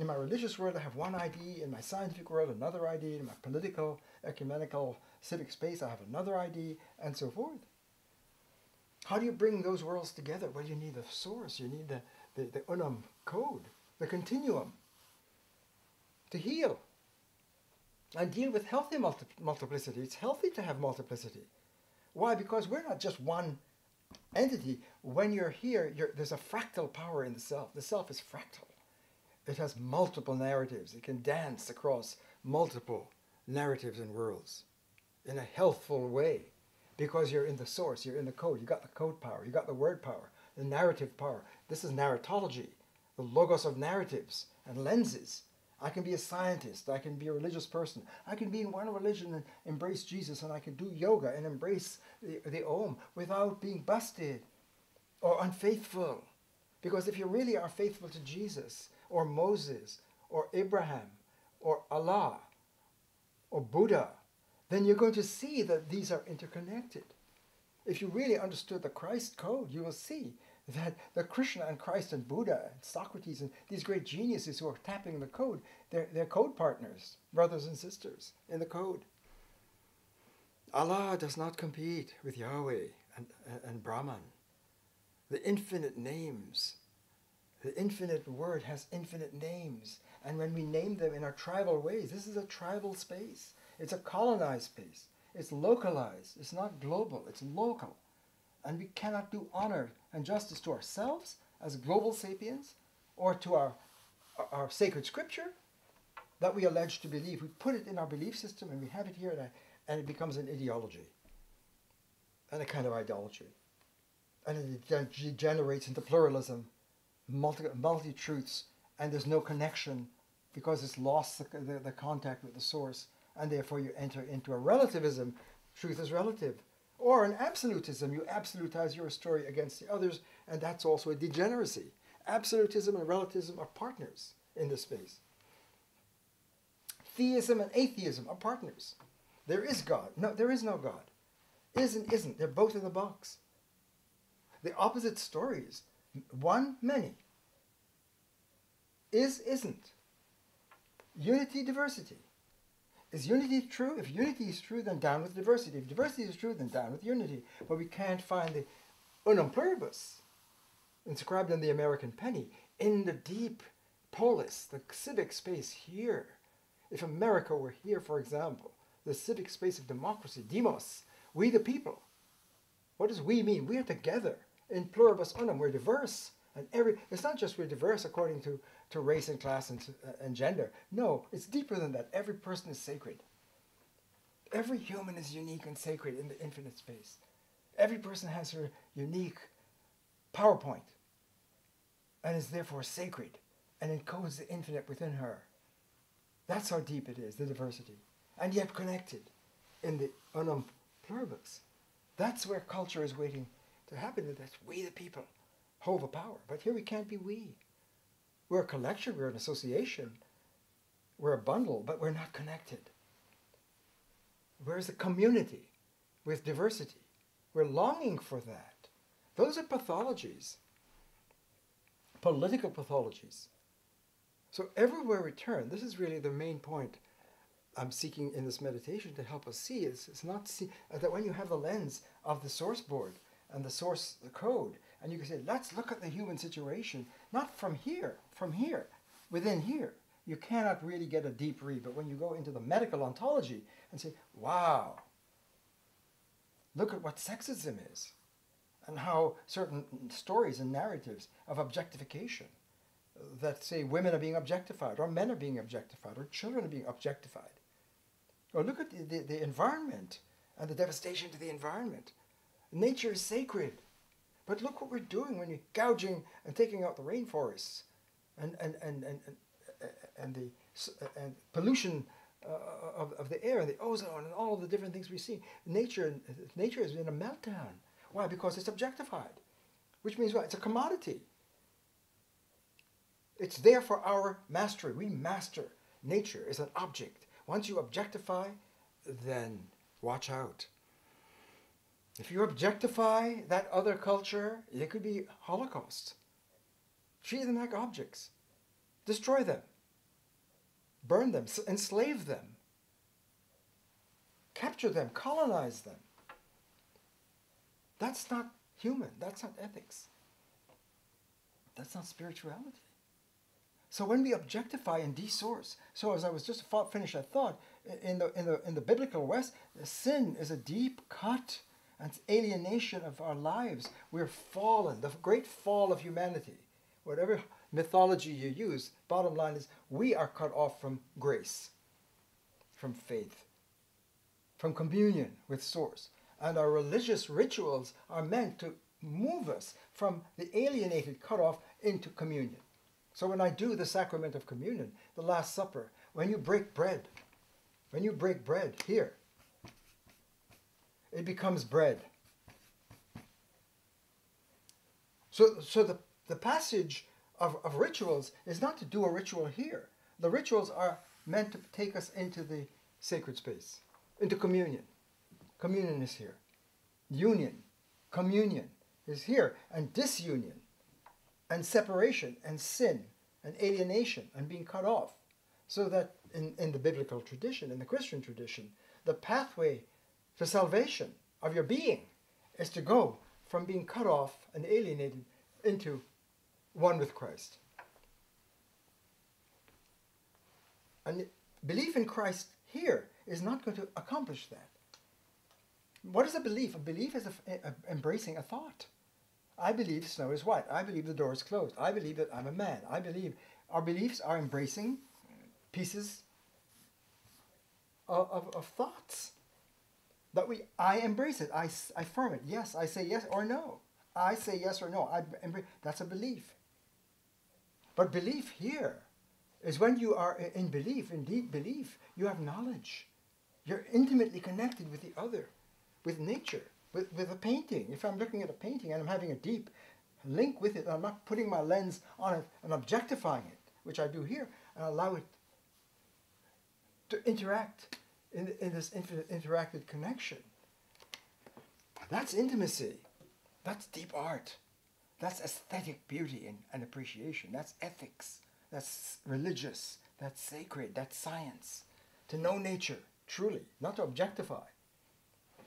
In my religious world, I have one I D. In my scientific world, another I D. In my political, ecumenical, civic space, I have another I D, and so forth. How do you bring those worlds together? Well, you need the source. You need the, the, the Unum code, the continuum, to heal and deal with healthy multi multiplicity. It's healthy to have multiplicity. Why? Because we're not just one entity. When you're here, you're, there's a fractal power in the self. The self is fractal. It has multiple narratives. It can dance across multiple narratives and worlds in a healthful way because you're in the source, you're in the code. You got the code power, you got the word power, the narrative power. This is narratology, the logos of narratives and lenses. I can be a scientist, I can be a religious person, I can be in one religion and embrace Jesus, and I can do yoga and embrace the, the Om without being busted or unfaithful. Because if you really are faithful to Jesus, or Moses, or Abraham, or Allah, or Buddha, then you're going to see that these are interconnected. If you really understood the Christ code, you will see that the Krishna and Christ and Buddha and Socrates and these great geniuses who are tapping the code, they're, they're code partners, brothers and sisters in the code. Allah does not compete with Yahweh and, and Brahman. The infinite names, the infinite word has infinite names. And when we name them in our tribal ways, this is a tribal space. It's a colonized space. It's localized. It's not global. It's local. And we cannot do honor and justice to ourselves as global sapiens or to our, our sacred scripture that we allege to believe. We put it in our belief system and we have it here and, I, and it becomes an ideology and a kind of idolatry. And it degenerates into pluralism, multi, multi-truths, and there's no connection because it's lost the, the, the contact with the source, and therefore you enter into a relativism. Truth is relative. Or an absolutism. You absolutize your story against the others, and that's also a degeneracy. Absolutism and relativism are partners in this space. Theism and atheism are partners. There is God. No, there is no God. Is and isn't. They're both in the box. The opposite stories. One, many. Is, isn't. Unity, diversity. Is unity true? If unity is true, then down with diversity. If diversity is true, then down with unity. But we can't find the unum pluribus, inscribed in the American penny, in the deep polis, the civic space here. If America were here, for example, the civic space of democracy, demos, we the people. What does we mean? We are together in pluribus unum. We're diverse. And every, it's not just we're diverse according to, to race and class and, to, uh, and gender. No, it's deeper than that. Every person is sacred. Every human is unique and sacred in the infinite space. Every person has her unique PowerPoint and is therefore sacred and encodes the infinite within her. That's how deep it is, the diversity, and yet connected in the unum pluribus. That's where culture is waiting to happen. That's we the people. Hold the power. But here we can't be we. We're a collection, we're an association, we're a bundle, but we're not connected. Where's a community with diversity? We're longing for that. Those are pathologies, political pathologies. So everywhere we turn, this is really the main point I'm seeking in this meditation to help us see. It's, it's not see, uh, that when you have the lens of the source board and the source the code, and you can say, let's look at the human situation, not from here, from here, within here. You cannot really get a deep read. But when you go into the medical ontology and say, wow, look at what sexism is and how certain stories and narratives of objectification that say women are being objectified or men are being objectified or children are being objectified. Or look at the, the, the environment and the devastation to the environment. Nature is sacred. But look what we're doing when you're gouging and taking out the rainforests and, and, and, and, and, and the and pollution uh, of, of the air and the ozone and all of the different things we see. Nature, nature is in a meltdown. Why? Because it's objectified, which means what? It's a commodity. It's there for our mastery. We master Nature is an object. Once you objectify, then watch out. If you objectify that other culture, it could be Holocaust. Treat them like objects. Destroy them. Burn them. Enslave them. Capture them. Colonize them. That's not human. That's not ethics. That's not spirituality. So when we objectify and desource, so as I was just finished, I thought, in the, in the, in the biblical West, sin is a deep cut and alienation of our lives. We're fallen, the great fall of humanity. Whatever mythology you use, bottom line is we are cut off from grace, from faith, from communion with Source. And our religious rituals are meant to move us from the alienated cutoff into communion. So when I do the sacrament of communion, the Last Supper, when you break bread, when you break bread here, it becomes bread. So, so the, the passage of, of rituals is not to do a ritual here. The rituals are meant to take us into the sacred space, into communion. Communion is here. Union, communion is here, and disunion, and separation, and sin, and alienation, and being cut off. So that in, in the biblical tradition, in the Christian tradition, the pathway to salvation of your being is to go from being cut off and alienated into one with Christ. And belief in Christ here is not going to accomplish that. What is a belief? A belief is a, a, embracing a thought. I believe snow is white. I believe the door is closed. I believe that I'm a man. I believe our beliefs are embracing pieces of, of, of thoughts. That we, I embrace it. I, I affirm it. Yes, I say yes or no. I say yes or no. I embrace, that's a belief. But belief here is when you are in belief, in deep belief, you have knowledge. You're intimately connected with the other, with nature, with, with a painting. If I'm looking at a painting and I'm having a deep link with it, and I'm not putting my lens on it and objectifying it, which I do here, and allow it to interact in, in this infinite interacted connection. That's intimacy. That's deep art. That's aesthetic beauty and, and appreciation. That's ethics. That's religious. That's sacred. That's science. To know nature, truly, not to objectify.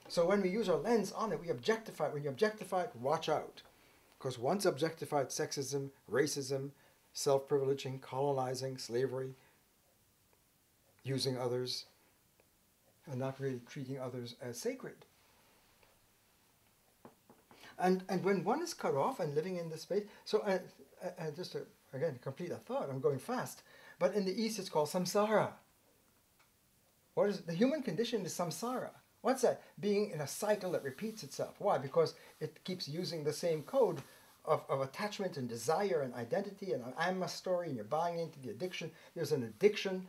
So when we use our lens on it, we objectify it. When you objectify it, watch out. Because once objectified, sexism, racism, self-privileging, colonizing, slavery, using others, and not really treating others as sacred. And, and when one is cut off and living in this space, so uh, uh, just to, again, complete a thought, I'm going fast, but in the East it's called samsara. What is, the human condition is samsara. What's that? Being in a cycle that repeats itself. Why? Because it keeps using the same code of, of attachment and desire and identity and an I'm a story, and you're buying into the addiction. There's an addiction,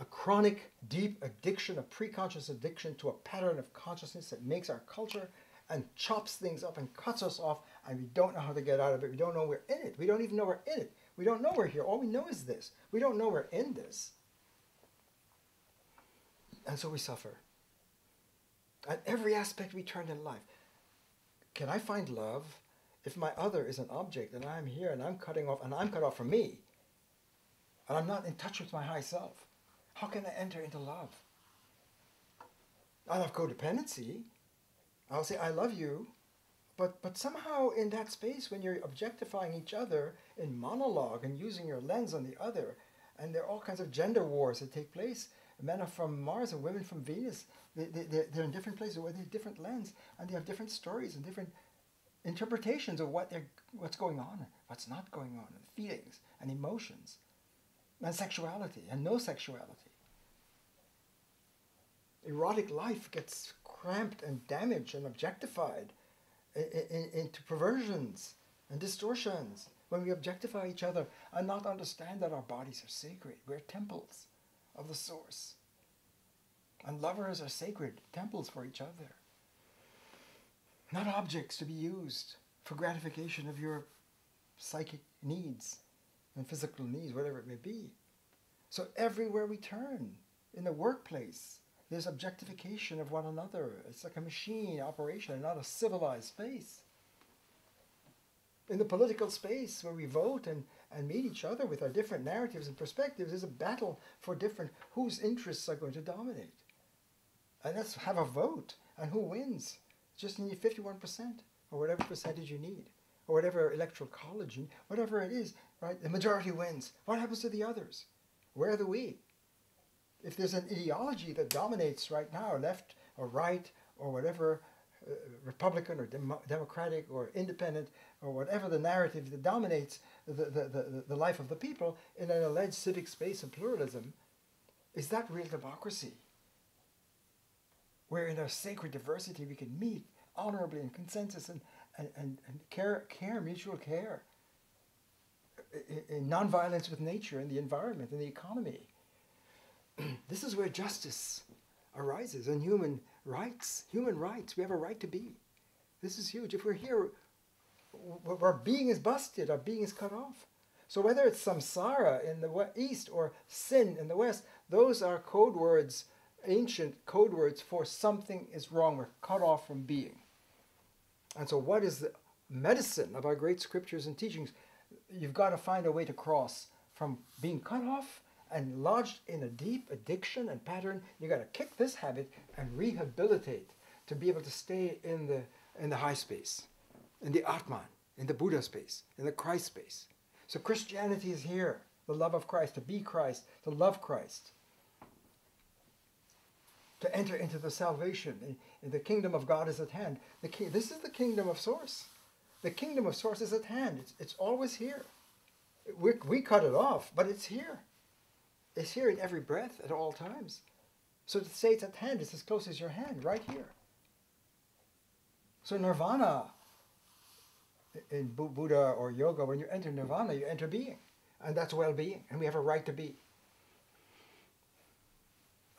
a chronic, deep addiction, a preconscious addiction to a pattern of consciousness that makes our culture and chops things up and cuts us off, and we don't know how to get out of it. We don't know we're in it. We don't even know we're in it. We don't know we're here. All we know is this. We don't know we're in this. And so we suffer. At every aspect we turn in life. Can I find love if my other is an object and I'm here and I'm cutting off and I'm cut off from me and I'm not in touch with my high self? How can I enter into love? I'll have codependency. I'll say I love you, but, but somehow in that space when you're objectifying each other in monologue and using your lens on the other, and there are all kinds of gender wars that take place. Men are from Mars and women from Venus. They, they, they're in different places with a different lens, and they have different stories and different interpretations of what they're, what's going on, what's not going on, and feelings and emotions, and sexuality and no sexuality. Erotic life gets cramped and damaged and objectified in, in, into perversions and distortions when we objectify each other and not understand that our bodies are sacred. We're temples of the Source. And lovers are sacred temples for each other. Not objects to be used for gratification of your psychic needs and physical needs, whatever it may be. So everywhere we turn, in the workplace, there's objectification of one another. It's like a machine operation and not a civilized space. In the political space where we vote and, and meet each other with our different narratives and perspectives, there's a battle for different whose interests are going to dominate. And let's have a vote on who wins. Just need fifty-one percent or whatever percentage you need, or whatever electoral college you need, whatever it is, right? The majority wins. What happens to the others? Where are the we? If there's an ideology that dominates right now, left or right or whatever, uh, Republican or dem Democratic or independent or whatever the narrative that dominates the, the, the, the life of the people in an alleged civic space of pluralism, is that real democracy? Where in our sacred diversity we can meet honorably in consensus and, and, and, and care, care, mutual care, in, in nonviolence with nature and the environment and the economy. This is where justice arises and human rights, human rights. We have a right to be. This is huge. If we're here, our being is busted, our being is cut off. So whether it's samsara in the east or sin in the west, those are code words, ancient code words for something is wrong. We're cut off from being. And so what is the medicine of our great scriptures and teachings? You've got to find a way to cross from being cut off and lodged in a deep addiction and pattern. You got to kick this habit and rehabilitate to be able to stay in the, in the high space, in the Atman, in the Buddha space, in the Christ space. So Christianity is here, the love of Christ, to be Christ, to love Christ, to enter into the salvation. And, and the kingdom of God is at hand. The ki this is the kingdom of source. The kingdom of source is at hand. It's, it's always here. We, we cut it off, but it's here. It's here in every breath at all times. So to say it's at hand, it's as close as your hand, right here. So nirvana, in Buddha or yoga, when you enter nirvana, you enter being. And that's well-being, and we have a right to be.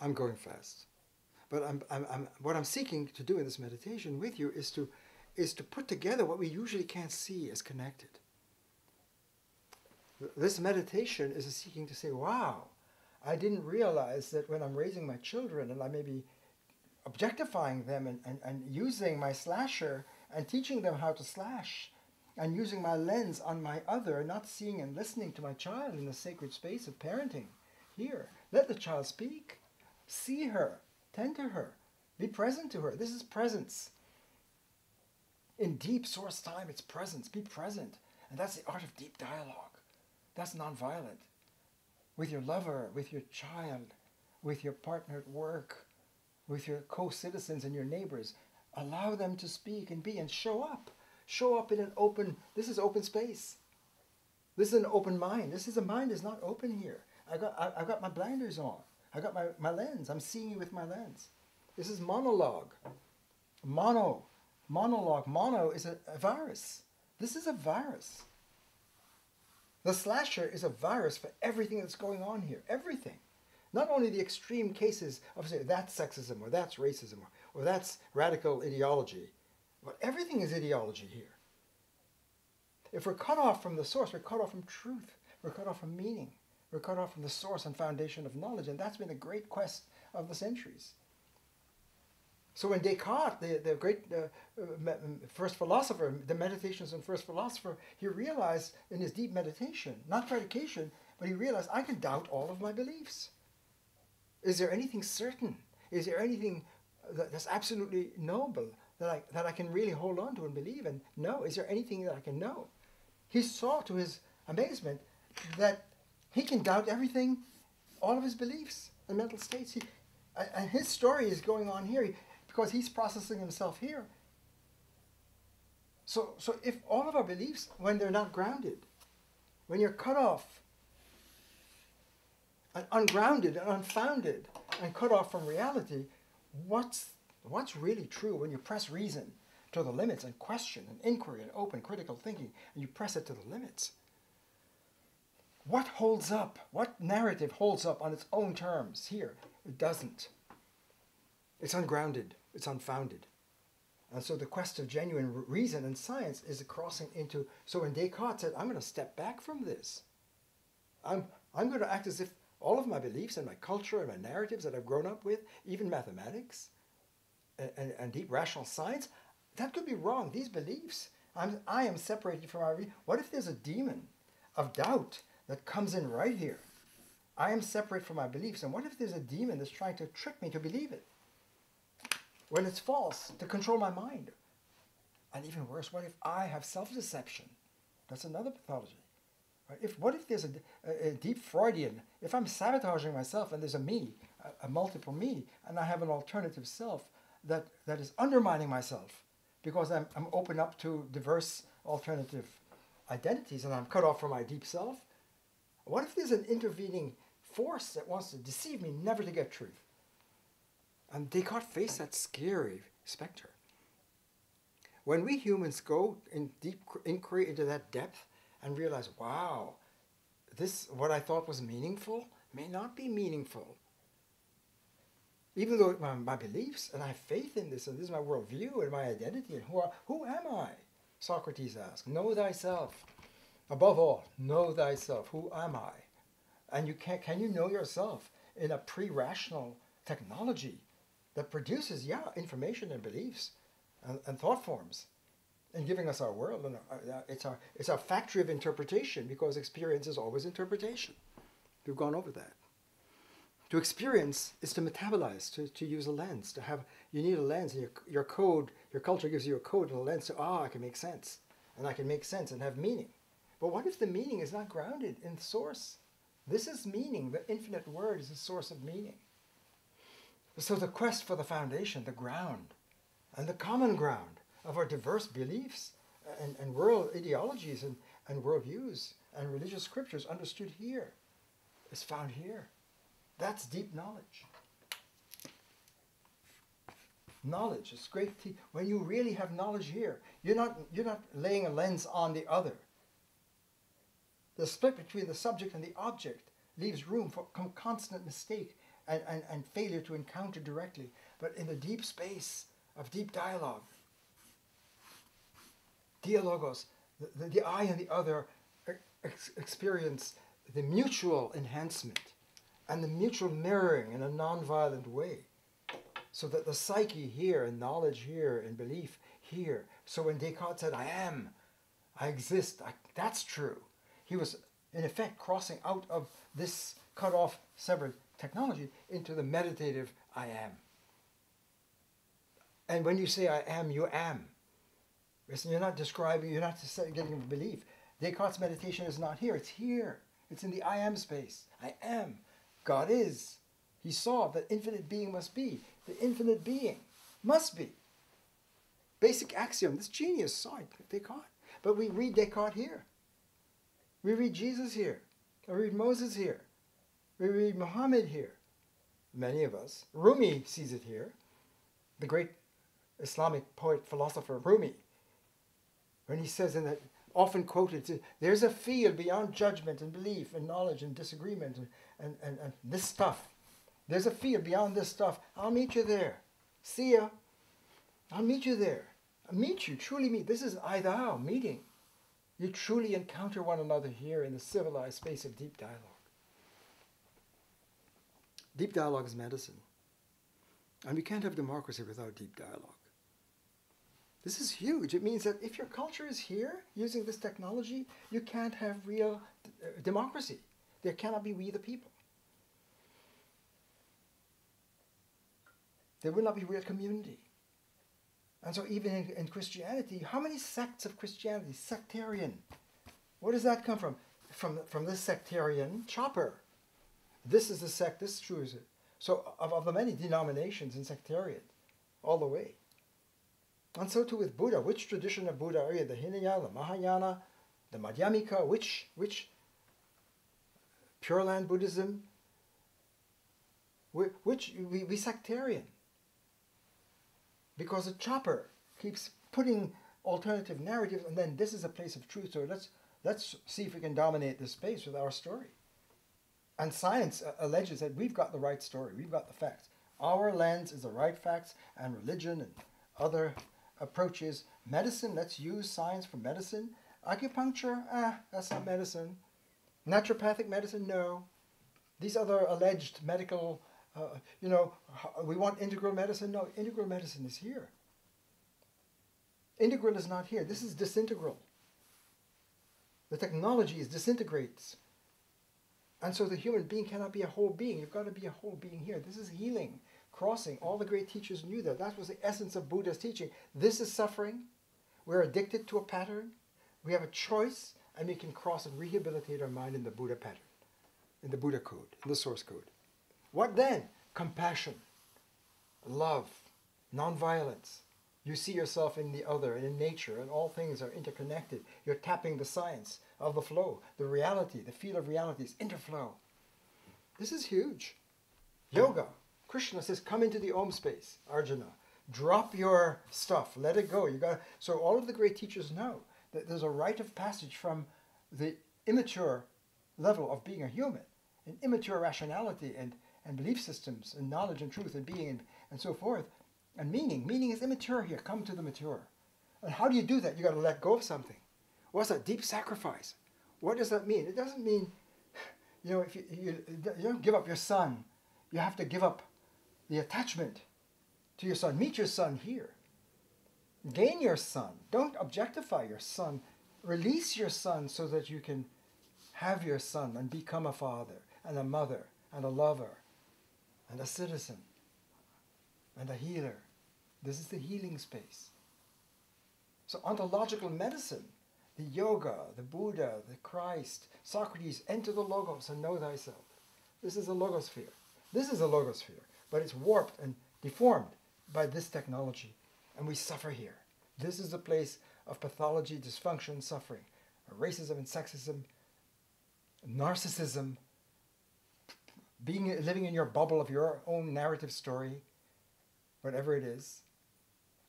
I'm going fast. But I'm, I'm, I'm, what I'm seeking to do in this meditation with you is to, is to put together what we usually can't see as connected. This meditation is a seeking to say, wow, I didn't realize that when I'm raising my children and I may be objectifying them and, and, and using my slasher and teaching them how to slash and using my lens on my other, not seeing and listening to my child in the sacred space of parenting. Here, let the child speak. See her. Tend to her. Be present to her. This is presence. In deep source time, it's presence. Be present. And that's the art of deep dialogue. That's nonviolent. With your lover, with your child, with your partner at work, with your co-citizens and your neighbors, allow them to speak and be and show up. Show up in an open, this is open space. This is an open mind. This is a mind that's not open here. I got, I, I got my blinders on. I got my, my lens. I'm seeing you with my lens. This is monologue. Mono, monologue. Mono is a, a virus. This is a virus. The slasher is a virus for everything that's going on here. Everything. Not only the extreme cases of, say, that's sexism or that's racism or, or that's radical ideology. But everything is ideology here. If we're cut off from the source, we're cut off from truth. We're cut off from meaning. We're cut off from the source and foundation of knowledge. And that's been the great quest of the centuries. So when Descartes, the, the great uh, first philosopher, the meditations and first philosopher, he realized in his deep meditation, not predication, but he realized, I can doubt all of my beliefs. Is there anything certain? Is there anything that, that's absolutely knowable that I, that I can really hold on to and believe and know? Is there anything that I can know? He saw to his amazement that he can doubt everything, all of his beliefs and mental states. He, and his story is going on here. He, Because he's processing himself here. So, so if all of our beliefs, when they're not grounded, when you're cut off and ungrounded and unfounded and cut off from reality, what's, what's really true when you press reason to the limits and question and inquiry and open critical thinking and you press it to the limits? What holds up? What narrative holds up on its own terms here? It doesn't. It's ungrounded. It's unfounded. And so the quest of genuine reason and science is a crossing into... So when Descartes said, I'm going to step back from this. I'm, I'm going to act as if All of my beliefs and my culture and my narratives that I've grown up with, even mathematics and, and, and deep rational science, that could be wrong. These beliefs, I'm, I am separated from my... What if there's a demon of doubt that comes in right here? I am separate from my beliefs. And what if there's a demon that's trying to trick me to believe it? When it's false, to control my mind. And even worse, what if I have self-deception? That's another pathology. Right? If, what if there's a, a, a deep Freudian, if I'm sabotaging myself and there's a me, a, a multiple me, and I have an alternative self that, that is undermining myself because I'm, I'm open up to diverse alternative identities and I'm cut off from my deep self? What if there's an intervening force that wants to deceive me, never to get truth? And Descartes faced that scary specter. When we humans go in deep inquiry into that depth and realize, wow, this, what I thought was meaningful, may not be meaningful. Even though my, my beliefs, and I have faith in this, and this is my worldview and my identity, and who, are, who am I? Socrates asked, know thyself. Above all, know thyself. Who am I? And you can, can you know yourself in a pre-rational technology that produces, yeah, information and beliefs and, and thought forms, and giving us our world, and our, it's our it's our factory of interpretation, because experience is always interpretation. We've gone over that. To experience is to metabolize, to, to use a lens, to have, you need a lens, and your, your code, your culture gives you a code and a lens to, ah, I can make sense, and I can make sense and have meaning. But what if the meaning is not grounded in source? This is meaning, the infinite word is the source of meaning. So the quest for the foundation, the ground, and the common ground of our diverse beliefs and, and world ideologies and, and worldviews and religious scriptures understood here is found here. That's deep knowledge. Knowledge is great. When you really have knowledge here, you're not, you're not laying a lens on the other. The split between the subject and the object leaves room for constant mistake and, and, and failure to encounter directly. But in the deep space of deep dialogue, dialogos, the, the, the I and the other ex experience the mutual enhancement and the mutual mirroring in a non-violent way. So that the psyche here and knowledge here and belief here. So when Descartes said, I am, I exist, I, that's true. He was, in effect, crossing out of this cut-off, severed technology into the meditative I am. And when you say I am, you am. Listen, you're not describing, you're not getting a belief. Descartes' meditation is not here, it's here. It's in the I am space. I am. God is. He saw that infinite being must be. The infinite being must be. Basic axiom. This genius saw it, Descartes. But we read Descartes here. We read Jesus here. We read Moses here. We read Muhammad here. Many of us. Rumi sees it here. The great Islamic poet, philosopher Rumi. When he says, in that often quoted, there's a field beyond judgment and belief and knowledge and disagreement and, and, and, and this stuff. There's a field beyond this stuff. I'll meet you there. See ya. I'll meet you there. I'll meet you. Truly meet. This is I-thou meeting. You truly encounter one another here in the civilized space of deep dialogue. Deep dialogue is medicine. And we can't have democracy without deep dialogue. This is huge. It means that if your culture is here, using this technology, you can't have real uh, democracy. There cannot be we the people. There will not be real community. And so even in, in Christianity, how many sects of Christianity? Sectarian. Where does that come from? From, from this sectarian chopper. This is the sect, this truth. So of, of the many denominations in sectarian, all the way. And so too with Buddha. Which tradition of Buddha are you? The Hinayana, the Mahayana, the Madhyamika, which, which Pure Land Buddhism, which, which we, we sectarian. Because the chopper keeps putting alternative narratives, and then this is a place of truth. So let's, let's see if we can dominate this space with our story. And science uh, alleges that we've got the right story. We've got the facts. Our lens is the right facts, and religion and other approaches. Medicine, let's use science for medicine. Acupuncture, ah, that's not medicine. Naturopathic medicine, no. These other alleged medical, uh, you know, we want integral medicine. No, integral medicine is here. Integral is not here. This is disintegral. The technology is disintegrates. And so the human being cannot be a whole being. You've got to be a whole being here. This is healing, crossing. All the great teachers knew that. That was the essence of Buddha's teaching. This is suffering. We're addicted to a pattern. We have a choice, and we can cross and rehabilitate our mind in the Buddha pattern, in the Buddha code, in the source code. What then? Compassion, love, nonviolence. You see yourself in the other and in nature, and all things are interconnected. You're tapping the science of the flow, the reality, the field of reality is interflow. This is huge. Yoga. Krishna says, come into the Om space, Arjuna. Drop your stuff. Let it go. You got. So all of the great teachers know that there's a rite of passage from the immature level of being a human, and immature rationality and, and belief systems and knowledge and truth and being and, and so forth. And meaning. Meaning is immature here. Come to the mature. And how do you do that? You got to let go of something. What's that? Deep sacrifice. What does that mean? It doesn't mean, you know, if you, you, you don't give up your son. You have to give up the attachment to your son. Meet your son here. Gain your son. Don't objectify your son. Release your son so that you can have your son and become a father and a mother and a lover and a citizen and a healer. This is the healing space. So ontological medicine, the yoga, the Buddha, the Christ, Socrates, enter the logos and know thyself. This is a logosphere. This is a logosphere, but it's warped and deformed by this technology, and we suffer here. This is the place of pathology, dysfunction, suffering, racism and sexism, narcissism, being living in your bubble of your own narrative story, whatever it is,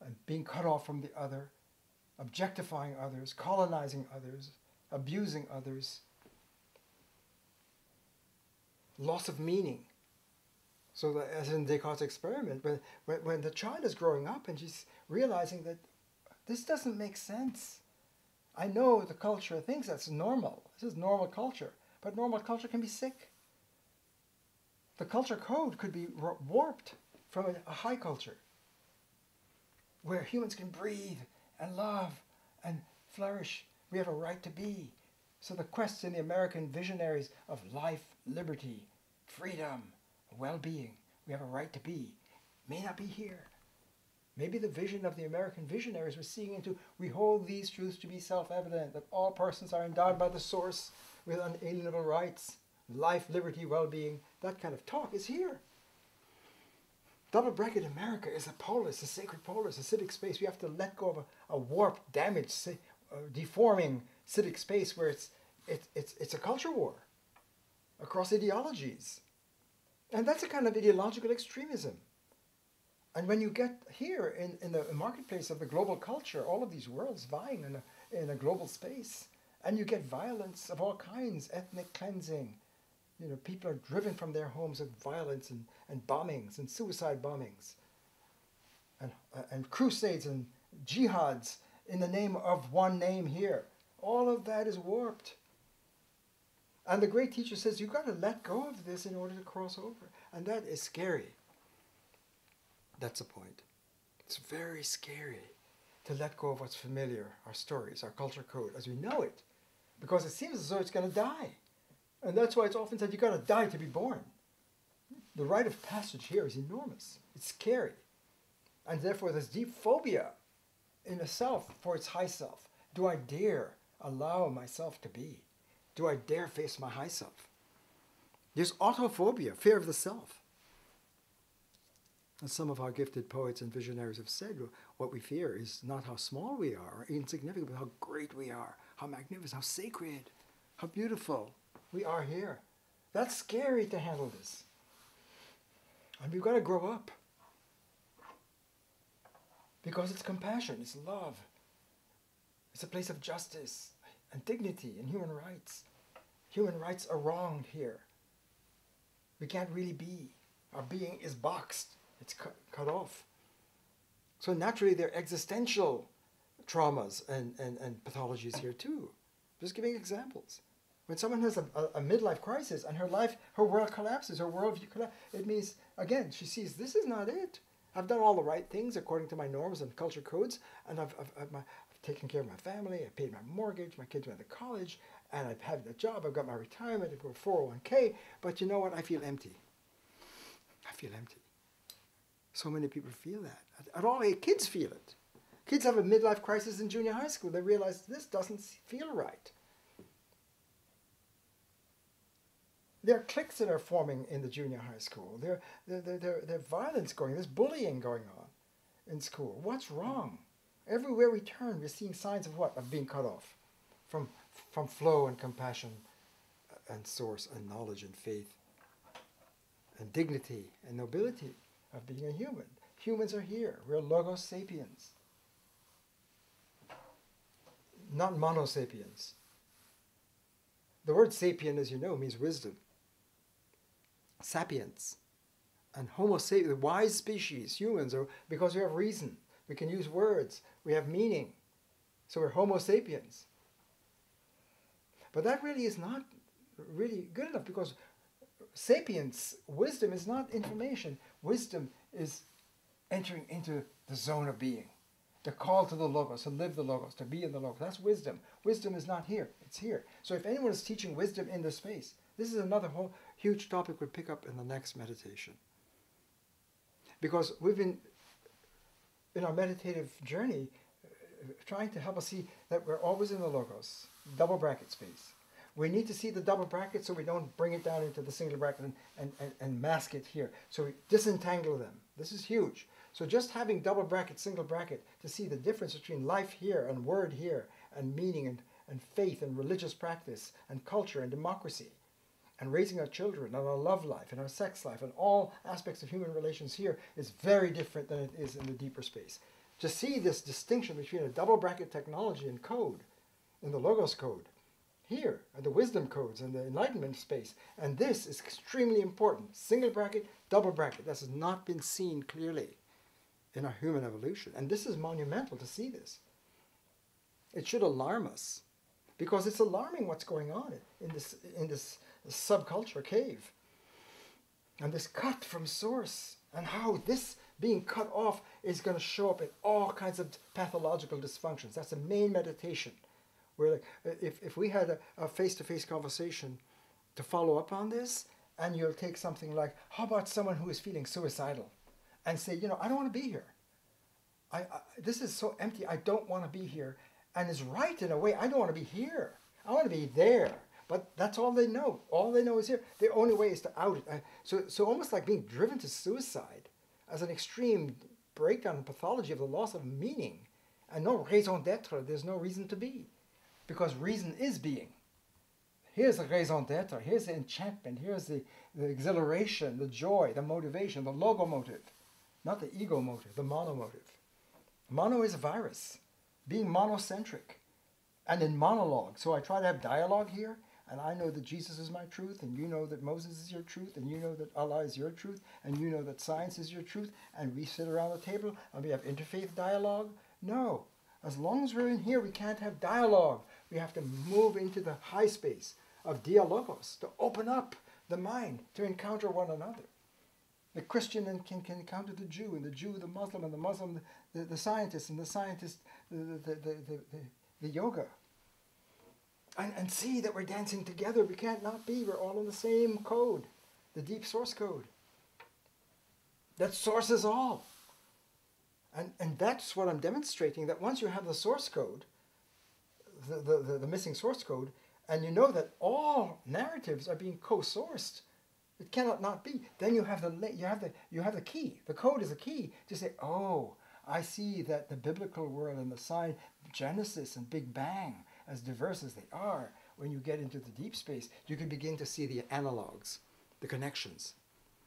and being cut off from the other, objectifying others, colonizing others, abusing others, loss of meaning. So that, as in Descartes' experiment, when, when, when the child is growing up and she's realizing that this doesn't make sense. I know the culture thinks that's normal. This is normal culture. But normal culture can be sick. The culture code could be warped from a, a high culture where humans can breathe and love and flourish. We have a right to be. So the quest in the American visionaries of life, liberty, freedom, well-being, we have a right to be, may not be here. Maybe the vision of the American visionaries was seeing into, we hold these truths to be self-evident, that all persons are endowed by the source with unalienable rights, life, liberty, well-being. That kind of talk is here. Double-bracket America is a polis, a sacred polis, a civic space. We have to let go of a, a warped, damaged, uh, deforming civic space where it's, it, it's, it's a culture war across ideologies. And that's a kind of ideological extremism. And when you get here in, in the marketplace of the global culture, all of these worlds vying in a, in a global space, and you get violence of all kinds, ethnic cleansing. You know, people are driven from their homes with violence and, and bombings and suicide bombings and, uh, and crusades and jihads in the name of one name here. All of that is warped. And the great teacher says, you've got to let go of this in order to cross over. And that is scary. That's the point. It's very scary to let go of what's familiar, our stories, our culture code, as we know it. Because it seems as though it's going to die. And that's why it's often said, you've got to die to be born. The rite of passage here is enormous. It's scary. And therefore, there's deep phobia in the self for its high self. Do I dare allow myself to be? Do I dare face my high self? There's autophobia, fear of the self. And some of our gifted poets and visionaries have said, what we fear is not how small we are or insignificant, but how great we are, how magnificent, how sacred, how beautiful we are here. That's scary to handle this. And we've got to grow up. Because it's compassion, it's love. It's a place of justice and dignity and human rights. Human rights are wronged here. We can't really be. Our being is boxed. It's cu cut off. So naturally, there are existential traumas and, and, and pathologies here too. Just giving examples. When someone has a, a midlife crisis and her life, her world collapses, her worldview collapses, it means, again, she sees this is not it. I've done all the right things according to my norms and culture codes, and I've, I've, I've, my, I've taken care of my family, I've paid my mortgage, my kids went to college, and I've had a job, I've got my retirement, I've got four oh one K, but you know what? I feel empty. I feel empty. So many people feel that. At, at all, kids feel it. Kids have a midlife crisis in junior high school. They realize this doesn't feel right. There are cliques that are forming in the junior high school. There, there, there, there's violence going on. There's bullying going on in school. What's wrong? Everywhere we turn, we're seeing signs of what? Of being cut off from, from flow and compassion and source and knowledge and faith and dignity and nobility of being a human. Humans are here. We're LogoSapiens, not monosapiens. The word sapien, as you know, means wisdom. Sapiens and Homo sapiens, the wise species, humans, are, because we have reason. We can use words. We have meaning. So we're Homo sapiens. But that really is not really good enough, because sapiens, wisdom, is not information. Wisdom is entering into the zone of being, the call to the Logos, to live the Logos, to be in the Logos. That's wisdom. Wisdom is not here. It's here. So if anyone is teaching wisdom in this space, this is another whole huge topic we pick up in the next meditation. Because we've been, in our meditative journey, trying to help us see that we're always in the Logos, double bracket space. We need to see the double bracket so we don't bring it down into the single bracket and, and, and, and mask it here. So we disentangle them. This is huge. So just having double bracket, single bracket, to see the difference between life here and word here and meaning and, and faith and religious practice and culture and democracy and raising our children and our love life and our sex life and all aspects of human relations here is very different than it is in the deeper space. To see this distinction between a double bracket technology and code, in the Logos code, here are the wisdom codes and the enlightenment space, and this is extremely important. Single bracket, double bracket, this has not been seen clearly in our human evolution. And this is monumental to see this. It should alarm us, because it's alarming what's going on in this, in this subculture cave. And this cut from source, and how this being cut off is going to show up in all kinds of pathological dysfunctions. That's the main meditation. Where like, if, if we had a face-to-face conversation to follow up on this, and you'll take something like, how about someone who is feeling suicidal? And say, you know, I don't want to be here. I, I this is so empty. I don't want to be here. And it's right in a way. I don't want to be here. I want to be there. But that's all they know. All they know is here. Their only way is to out it. I, so, so almost like being driven to suicide as an extreme breakdown in pathology of the loss of meaning and no raison d'être. There's no reason to be, because reason is being. Here's the raison d'être. Here's the enchantment. Here's the, the exhilaration, the joy, the motivation, the logo motive. Not the ego motive, the mono motive. Mono is a virus, being monocentric and in monologue. So I try to have dialogue here, and I know that Jesus is my truth, and you know that Moses is your truth, and you know that Allah is your truth, and you know that science is your truth, and we sit around the table and we have interfaith dialogue. No, as long as we're in here, we can't have dialogue. We have to move into the high space of dialogos, to open up the mind, to encounter one another. The Christian can, can encounter the Jew, and the Jew, the Muslim, and the Muslim, the, the, the scientist, and the scientist, the, the, the, the, the, the yoga. And, and see that we're dancing together. We can't not be. We're all in the same code, the deep source code. That source is all. And, and that's what I'm demonstrating, that once you have the source code, the, the, the, the missing source code, and you know that all narratives are being co-sourced, it cannot not be. Then you have the you have the you have the key. The code is a key to say, oh, I see that the biblical world and the sign Genesis and Big Bang, as diverse as they are, when you get into the deep space, you can begin to see the analogs, the connections.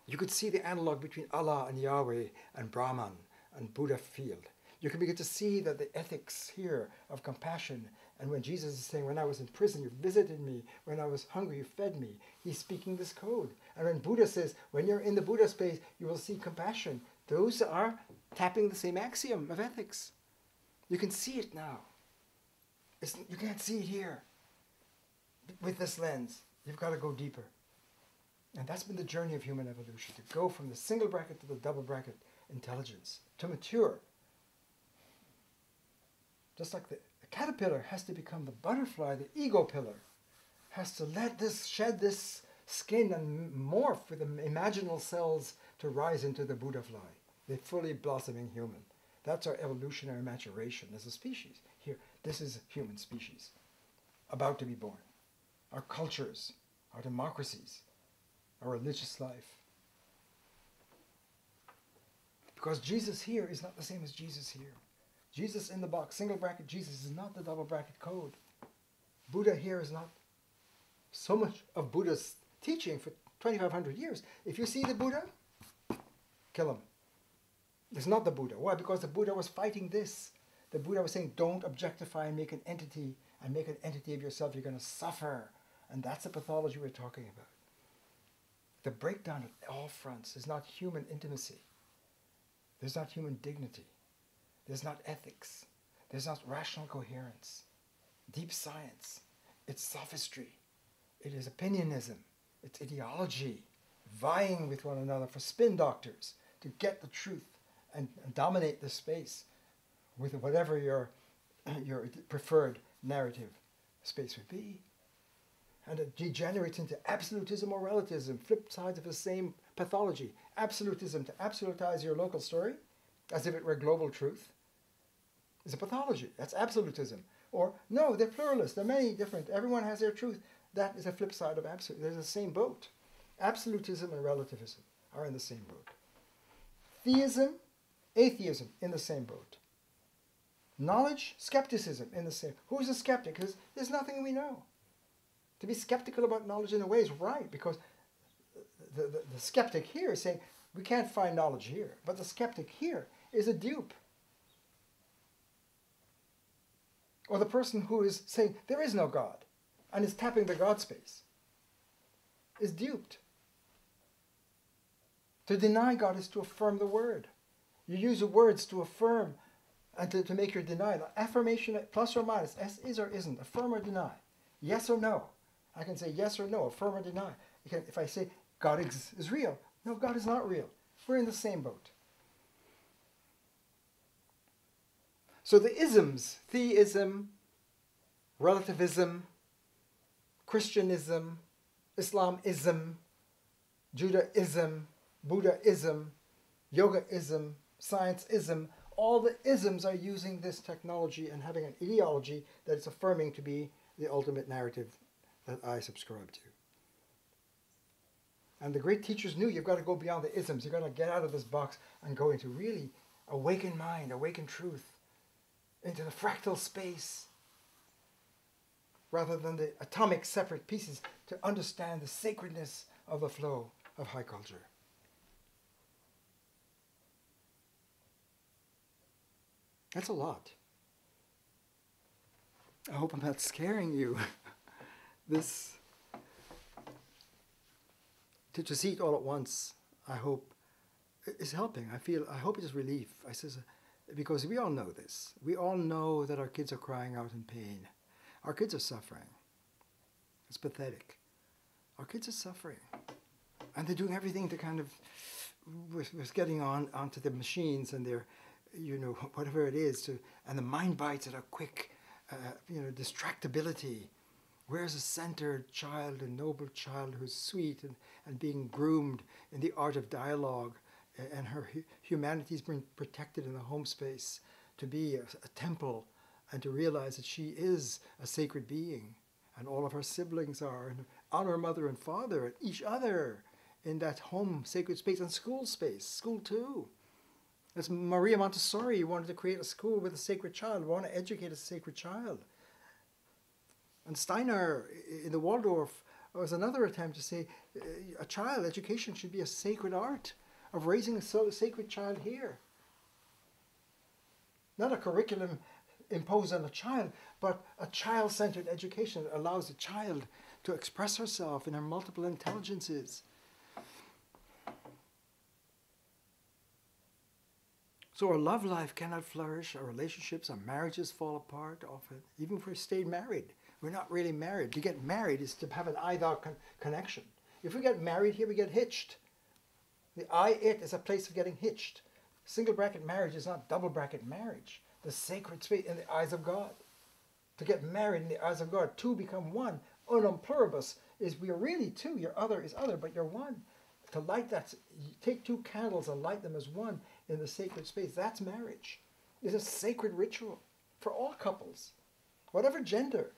You could see the analog between Allah and Yahweh and Brahman and Buddha field. You can begin to see that the ethics here of compassion. And when Jesus is saying, when I was in prison, you visited me. When I was hungry, you fed me. He's speaking this code. And when Buddha says, when you're in the Buddha space, you will see compassion. Those are tapping the same axiom of ethics. You can see it now. It's, you can't see it here. with this lens, you've got to go deeper. And that's been the journey of human evolution, to go from the single bracket to the double bracket intelligence, to mature. Just like the, the caterpillar has to become the butterfly, the ego pillar, has to let this, shed this skin and morph with the imaginal cells to rise into the Buddha fly, the fully blossoming human. That's our evolutionary maturation as a species. Here, this is a human species, about to be born. Our cultures, our democracies, our religious life. Because Jesus here is not the same as Jesus here. Jesus in the box, single bracket Jesus, is not the double bracket code. Buddha here is not so much of Buddha's teaching for twenty-five hundred years. If you see the Buddha, kill him. It's not the Buddha. Why? Because the Buddha was fighting this. The Buddha was saying, don't objectify and make an entity, and make an entity of yourself. You're going to suffer. And that's the pathology we're talking about. The breakdown at all fronts is not human intimacy. There's not human dignity. There's not ethics. There's not rational coherence. Deep science. It's sophistry. It is opinionism. It's ideology, vying with one another for spin doctors to get the truth and, and dominate the space with whatever your, your preferred narrative space would be. And it degenerates into absolutism or relativism, flip sides of the same pathology. Absolutism, to absolutize your local story as if it were global truth, is a pathology. That's absolutism. Or, no, they're pluralist. They're many different. Everyone has their truth. That is a flip side of absolute. They're the same boat. Absolutism and relativism are in the same boat. Theism, atheism, in the same boat. Knowledge, skepticism, in the same. Who's a skeptic? Because there's nothing we know. To be skeptical about knowledge in a way is right, because the, the, the skeptic here is saying, we can't find knowledge here. But the skeptic here is a dupe. Or the person who is saying, there is no God, and is tapping the God space, is duped. To deny God is to affirm the word. You use the words to affirm and to, to make your denial. Affirmation, plus or minus, as is or isn't, affirm or deny. Yes or no. I can say yes or no, affirm or deny. You can, if I say God is, is real, no, God is not real. We're in the same boat. So the isms, theism, relativism, Christianism, Islamism, Judaism, Buddhaism, Yogaism, Scienceism, all the isms are using this technology and having an ideology that it's affirming to be the ultimate narrative that I subscribe to. And the great teachers knew you've got to go beyond the isms. You've got to get out of this box and go into really awakened mind, awakened truth, into the fractal space, rather than the atomic separate pieces, to understand the sacredness of the flow of high culture. That's a lot. I hope I'm not scaring you. This, to, to see it all at once, I hope is helping. I feel, I hope it's relief. I says, because we all know this. We all know that our kids are crying out in pain. Our kids are suffering. It's pathetic. Our kids are suffering. And they're doing everything to kind of, with getting on onto the machines and their, you know, whatever it is, to, and the mind bites that are quick, uh, you know, distractibility. Where's a centered child, a noble child who's sweet and, and being groomed in the art of dialogue, and her humanity's being protected in the home space to be a, a temple, and to realize that she is a sacred being, and all of her siblings are, and honor mother and father, and each other in that home sacred space and school space, school too. That's Maria Montessori wanted to create a school with a sacred child, want to educate a sacred child. And Steiner in the Waldorf was another attempt to say a child education should be a sacred art of raising a sacred child here. Not a curriculum imposed on a child, but a child-centered education that allows the child to express herself in her multiple intelligences. So our love life cannot flourish, our relationships, our marriages fall apart often, even if we stayed married. We're not really married. To get married is to have an I-thou con connection. If we get married here, we get hitched. The I-it is a place of getting hitched. Single bracket marriage is not double bracket marriage. The sacred space in the eyes of God. To get married in the eyes of God, two become one. Unum pluribus is we are really two. Your other is other, but you're one. To light that, take two candles and light them as one in the sacred space. That's marriage. It's a sacred ritual for all couples, whatever gender.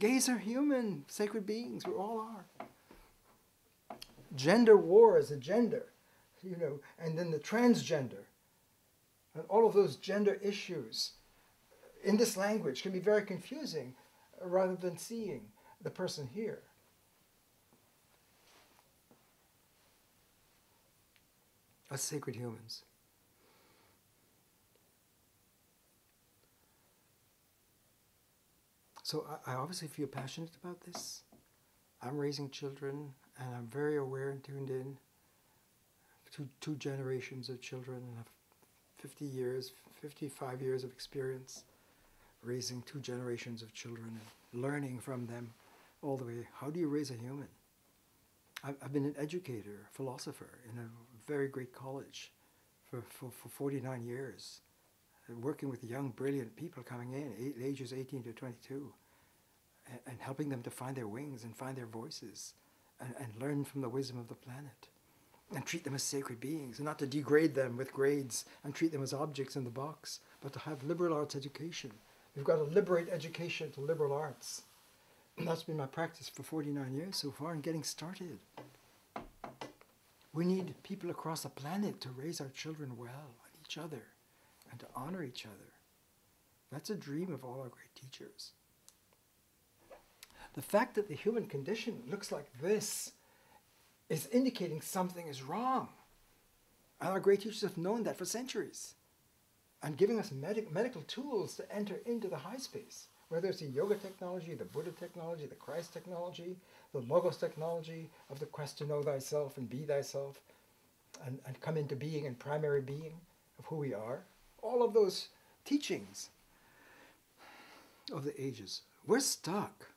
Gays are human, sacred beings. We all are. Gender war is a gender, you know, and then the transgender. And all of those gender issues in this language can be very confusing rather than seeing the person here. As sacred humans. So I, I obviously feel passionate about this. I'm raising children and I'm very aware and tuned in to two generations of children and have fifty years, fifty-five years of experience raising two generations of children and learning from them all the way. How do you raise a human? I've, I've been an educator, philosopher in a very great college for, for, for forty-nine years, and working with young, brilliant people coming in, ages eighteen to twenty-two, and, and helping them to find their wings and find their voices and, and learn from the wisdom of the planet. And treat them as sacred beings, and not to degrade them with grades and treat them as objects in the box, but to have liberal arts education. We've got to liberate education to liberal arts. And that's been my practice for forty-nine years so far and getting started. We need people across the planet to raise our children well, and each other, and to honor each other. That's a dream of all our great teachers. The fact that the human condition looks like this is indicating something is wrong. And our great teachers have known that for centuries and giving us medic medical tools to enter into the high space, whether it's the yoga technology, the Buddha technology, the Christ technology, the Logos technology of the quest to know thyself and be thyself and, and come into being and primary being of who we are. All of those teachings of the ages. We're stuck.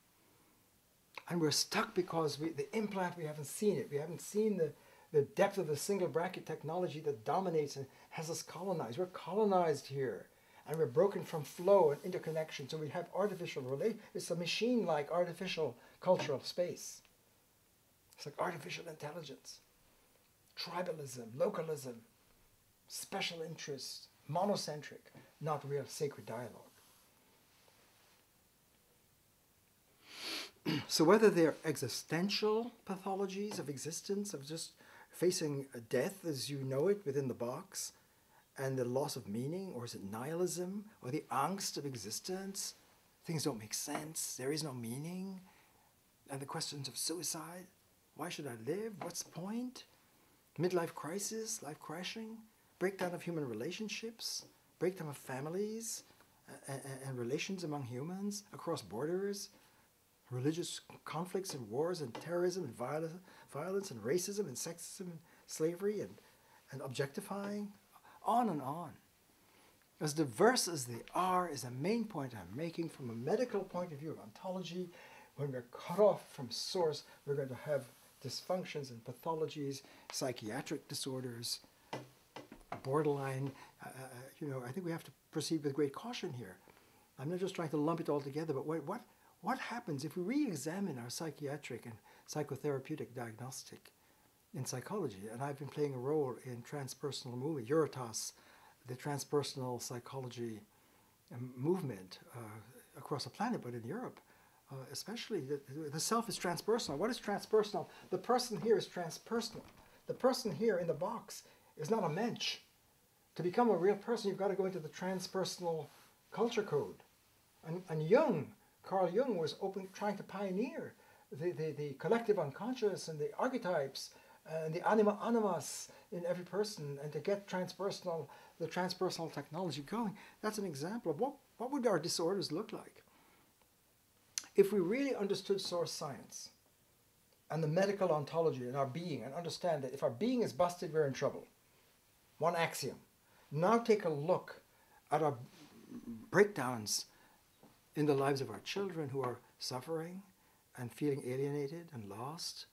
And we're stuck because we, the implant, we haven't seen it. We haven't seen the, the depth of the single bracket technology that dominates and has us colonized. We're colonized here. And we're broken from flow and interconnection. So we have artificial relation. It's a machine-like artificial cultural space. It's like artificial intelligence, tribalism, localism, special interests, monocentric, not real sacred dialogue. So whether they're existential pathologies of existence, of just facing death as you know it within the box, and the loss of meaning, or is it nihilism, or the angst of existence, things don't make sense, there is no meaning, and the questions of suicide, why should I live, what's the point, midlife crisis, life crashing, breakdown of human relationships, breakdown of families, and, and relations among humans, across borders, religious conflicts and wars and terrorism and viol violence and racism and sexism and slavery and, and objectifying, on and on. As diverse as they are is the main point I'm making from a medical point of view of ontology. When we're cut off from source, we're going to have dysfunctions and pathologies, psychiatric disorders, borderline. Uh, you know, I think we have to proceed with great caution here. I'm not just trying to lump it all together, but what, what What happens if we re-examine our psychiatric and psychotherapeutic diagnostic in psychology? And I've been playing a role in transpersonal movement, Eurotas, the transpersonal psychology movement uh, across the planet, but in Europe uh, especially. The, the self is transpersonal. What is transpersonal? The person here is transpersonal. The person here in the box is not a mensch. To become a real person, you've got to go into the transpersonal culture code. And, and Jung, Carl Jung was open, trying to pioneer the, the, the collective unconscious and the archetypes and the anima animas in every person, and to get transpersonal, the transpersonal technology going. That's an example of what, what would our disorders look like if we really understood source science and the medical ontology and our being, and understand that if our being is busted, we're in trouble. One axiom. Now take a look at our breakdowns in the lives of our children who are suffering and feeling alienated and lost,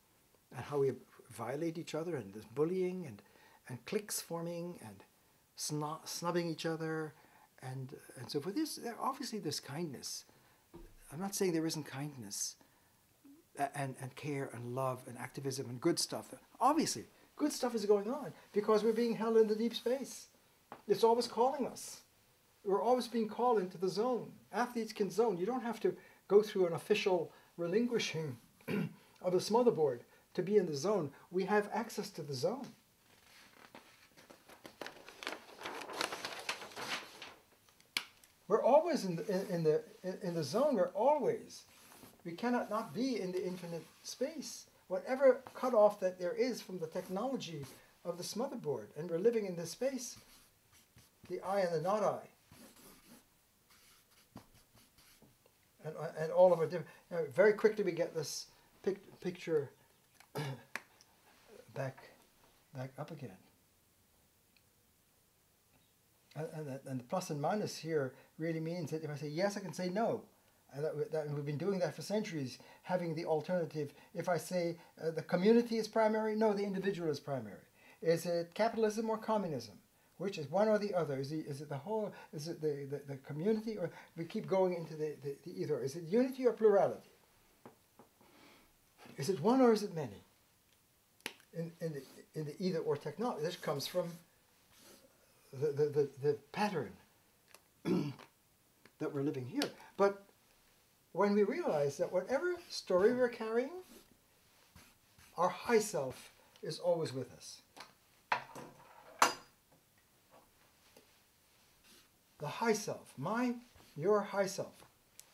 and how we violate each other, and this bullying and, and cliques forming and snob, snubbing each other, and, and so for this, obviously there's kindness. I'm not saying there isn't kindness and, and care and love and activism and good stuff. Obviously, good stuff is going on because we're being held in the deep space. It's always calling us. We're always being called into the zone. Athletes can zone. You don't have to go through an official relinquishing of a smotherboard to be in the zone. We have access to the zone. We're always in the, in, in the, in the zone. We're always. We cannot not be in the infinite space. Whatever cutoff that there is from the technology of the smotherboard, and we're living in this space, the I and the not I. And, and all of our different, you know, very quickly we get this pic picture back, back up again. And, and, and the plus and minus here really means that if I say yes, I can say no. And that, that we've been doing that for centuries, having the alternative. If I say uh, the community is primary, no, the individual is primary. Is it capitalism or communism? Which is one or the other? Is, the, is it the whole, is it the, the, the community, or we keep going into the, the, the either? Is it unity or plurality? Is it one or is it many? In, in, the, in the either or technology, this comes from the, the, the, the pattern that we're living here. But when we realize that whatever story we're carrying, our high self is always with us. The high self, my, your high self.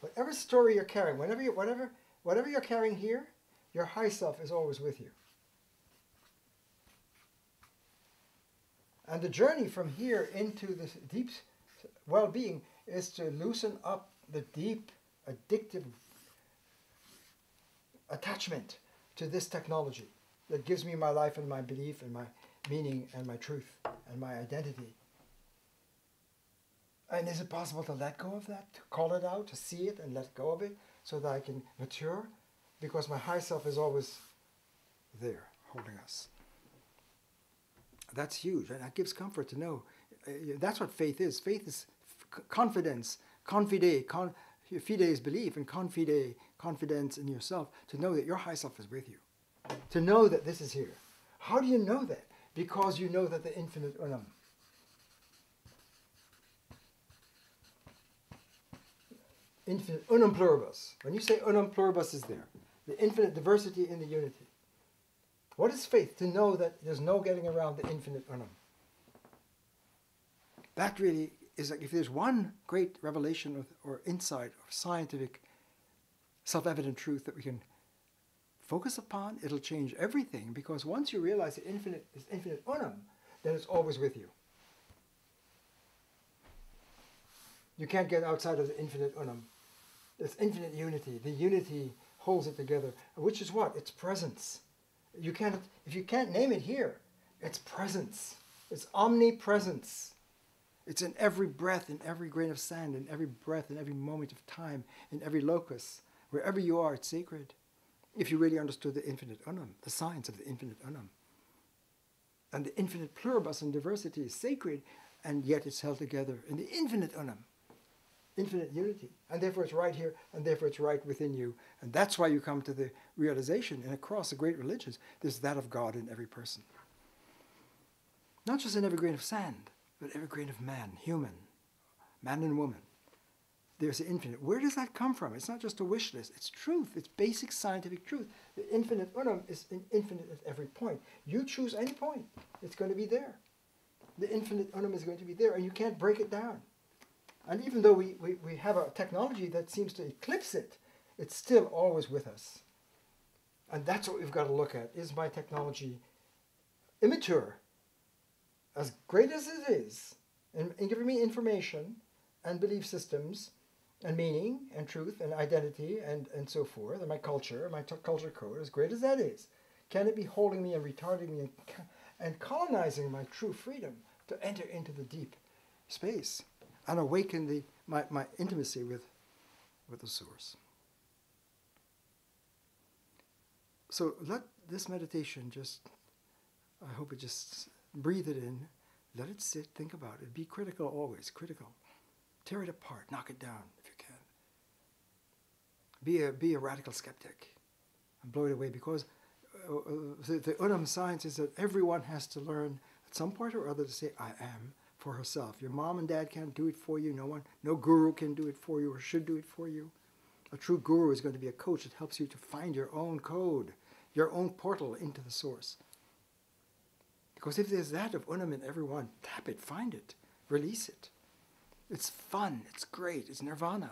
Whatever story you're carrying, whenever you, whatever, whatever you're carrying here, your high self is always with you. And the journey from here into this deep well-being is to loosen up the deep, addictive attachment to this technology that gives me my life and my belief and my meaning and my truth and my identity. And is it possible to let go of that, to call it out, to see it and let go of it so that I can mature? Because my high self is always there, holding us. That's huge, and that gives comfort to know. That's what faith is. Faith is confidence, confide, con, fide is belief, and confide, confidence in yourself, to know that your high self is with you, to know that this is here. How do you know that? Because you know that the infinite unum. Infinite unum pluribus. When you say unum pluribus is there, the infinite diversity in the unity. What is faith? To know that there's no getting around the infinite unum. That really is like, if there's one great revelation or, or insight or scientific self-evident truth that we can focus upon, it'll change everything, because once you realize the infinite is infinite unum, then it's always with you. You can't get outside of the infinite unum. It's infinite unity. The unity holds it together, which is what? It's presence. You can't, if you can't name it here, it's presence. It's omnipresence. It's in every breath, in every grain of sand, in every breath, in every moment of time, in every locus. Wherever you are, it's sacred. If you really understood the infinite unum, the science of the infinite unum. And the infinite pluribus and diversity is sacred, and yet it's held together in the infinite unum. Infinite unity, and therefore it's right here, and therefore it's right within you, and that's why you come to the realization, and across the great religions, there's that of God in every person. Not just in every grain of sand, but every grain of man, human, man and woman. There's the infinite. Where does that come from? It's not just a wish list, it's truth, it's basic scientific truth. The infinite unum is infinite at every point. You choose any point, it's going to be there. The infinite unum is going to be there, and you can't break it down. And even though we, we, we have a technology that seems to eclipse it, it's still always with us. And that's what we've got to look at. Is my technology immature? As great as it is, and, and giving me information and belief systems and meaning and truth and identity and, and so forth, and my culture, my culture code, as great as that is, can it be holding me and retarding me and, and colonizing my true freedom to enter into the deep space? and awaken the, my, my intimacy with, with the Source. So let this meditation just, I hope it just, breathe it in, let it sit, think about it, be critical always, critical. Tear it apart, knock it down if you can. Be a, be a radical skeptic and blow it away, because uh, uh, the, the Unum science is that everyone has to learn at some point or other to say, I am, for herself. Your mom and dad can't do it for you, no one, no guru can do it for you or should do it for you. A true guru is going to be a coach that helps you to find your own code, your own portal into the Source. Because if there's that of Unum in everyone, tap it, find it, release it. It's fun, it's great, it's nirvana,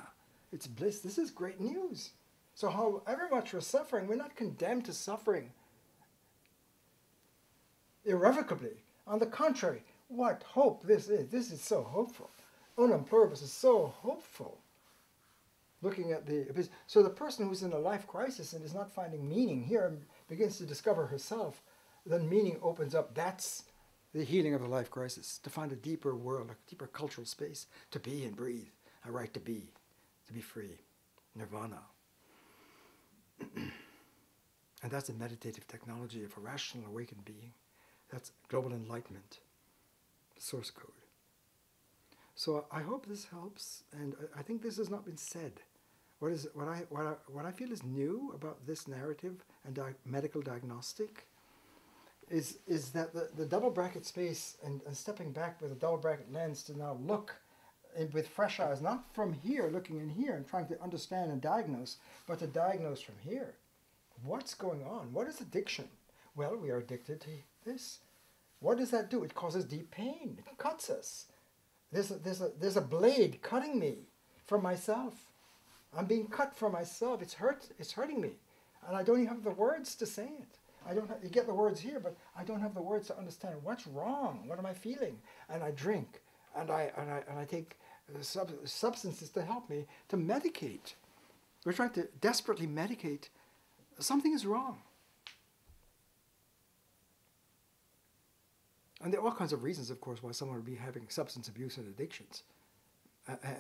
it's bliss. This is great news. So however much we're suffering, we're not condemned to suffering irrevocably. On the contrary, what hope this is. This is so hopeful. Unum pluribus is so hopeful. Looking at the abyss. So the person who's in a life crisis and is not finding meaning here and begins to discover herself, then meaning opens up. That's the healing of the life crisis, to find a deeper world, a deeper cultural space, to be and breathe, a right to be, to be free, nirvana. And that's a meditative technology of a rational awakened being. That's global enlightenment, source code. So I hope this helps, and I think this has not been said. What is what I what I, what I feel is new about this narrative and di medical diagnostic is is that the, the double bracket space and, and stepping back with a double bracket lens to now look in, with fresh eyes, not from here, looking in here and trying to understand and diagnose, but to diagnose from here. What's going on? What is addiction? Well, we are addicted to this. What does that do? It causes deep pain. It cuts us. There's a, there's a, there's a blade cutting me from myself. I'm being cut from myself. It's hurt. It's hurting me. And I don't even have the words to say it. I don't have, you get the words here, but I don't have the words to understand what's wrong. What am I feeling? And I drink, and I and I and I take sub, substances to help me to medicate. We're trying to desperately medicate. Something is wrong, and there are all kinds of reasons, of course, why someone would be having substance abuse and addictions.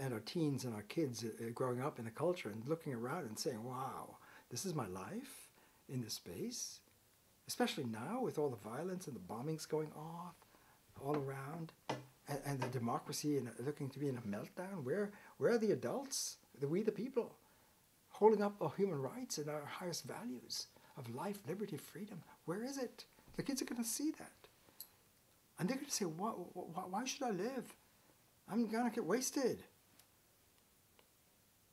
And our teens and our kids growing up in a culture and looking around and saying, "Wow, this is my life in this space." Especially now with all the violence and the bombings going off all around, and, and the democracy and looking to be in a meltdown. Where, where are the adults, the we the people, holding up our human rights and our highest values of life, liberty, freedom? Where is it? The kids are going to see that. And they're going to say, why, why, why should I live? I'm going to get wasted.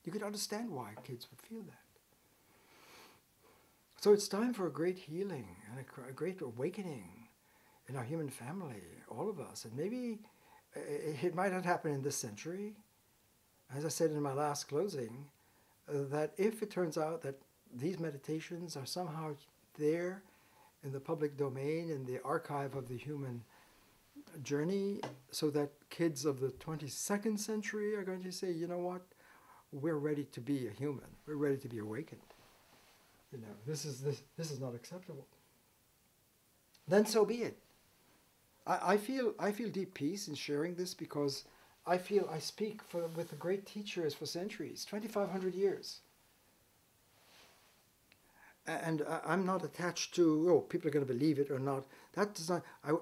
You can understand why kids would feel that. So it's time for a great healing and a, a great awakening in our human family, all of us. And maybe it, it might not happen in this century. As I said in my last closing, uh, that if it turns out that these meditations are somehow there in the public domain, in the archive of the human journey, so that kids of the twenty-second century are going to say, you know what, we're ready to be a human. We're ready to be awakened. You know, this is, this, this is not acceptable. Then so be it. I, I, feel, I feel deep peace in sharing this, because I feel I speak for, with the great teachers for centuries, twenty-five hundred years. And I, I'm not attached to, oh, people are going to believe it or not. That does not, I, I,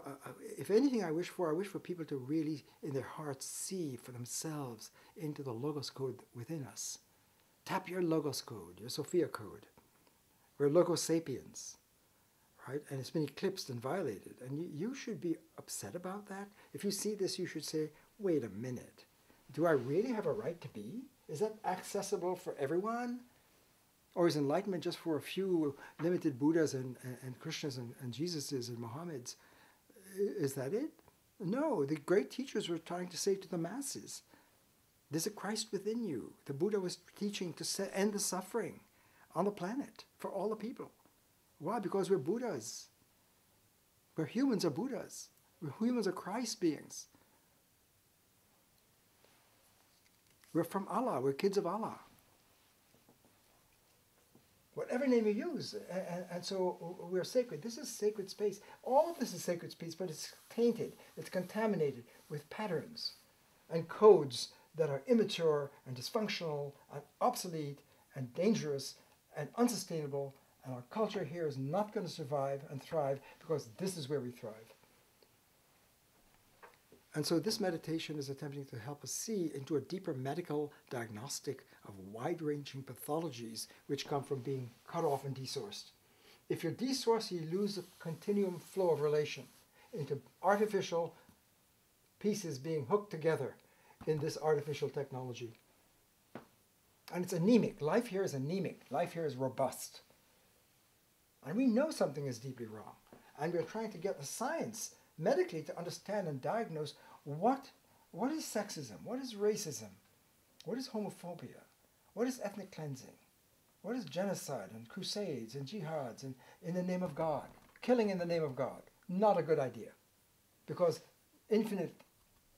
if anything I wish for, I wish for people to really, in their hearts, see for themselves into the Logos code within us. Tap your Logos code, your Sophia code. We're LogoSapiens, right? And it's been eclipsed and violated. And you, you should be upset about that. If you see this, you should say, wait a minute. Do I really have a right to be? Is that accessible for everyone? Or is enlightenment just for a few limited Buddhas and, and, and Krishnas and, and Jesuses and Mohammeds? Is that it? No, the great teachers were trying to say to the masses, there's a Christ within you. The Buddha was teaching to end the suffering on the planet, for all the people. Why? Because we're Buddhas. We're humans are Buddhas. We're humans are Christ beings. We're from Allah, we're kids of Allah. Whatever name you use, and, and so we're sacred. This is sacred space. All of this is sacred space, but it's tainted, it's contaminated with patterns, and codes that are immature and dysfunctional and obsolete and dangerous and unsustainable, and our culture here is not going to survive and thrive, because this is where we thrive. And so this meditation is attempting to help us see into a deeper medical diagnostic of wide-ranging pathologies which come from being cut off and desourced. If you're desourced, you lose the continuum flow of relation into artificial pieces being hooked together in this artificial technology. And it's anemic. Life here is anemic. Life here is robust. And we know something is deeply wrong. And we're trying to get the science medically to understand and diagnose what, what is sexism, what is racism, what is homophobia, what is ethnic cleansing, what is genocide and crusades and jihads and in the name of God, killing in the name of God. Not a good idea, because infinite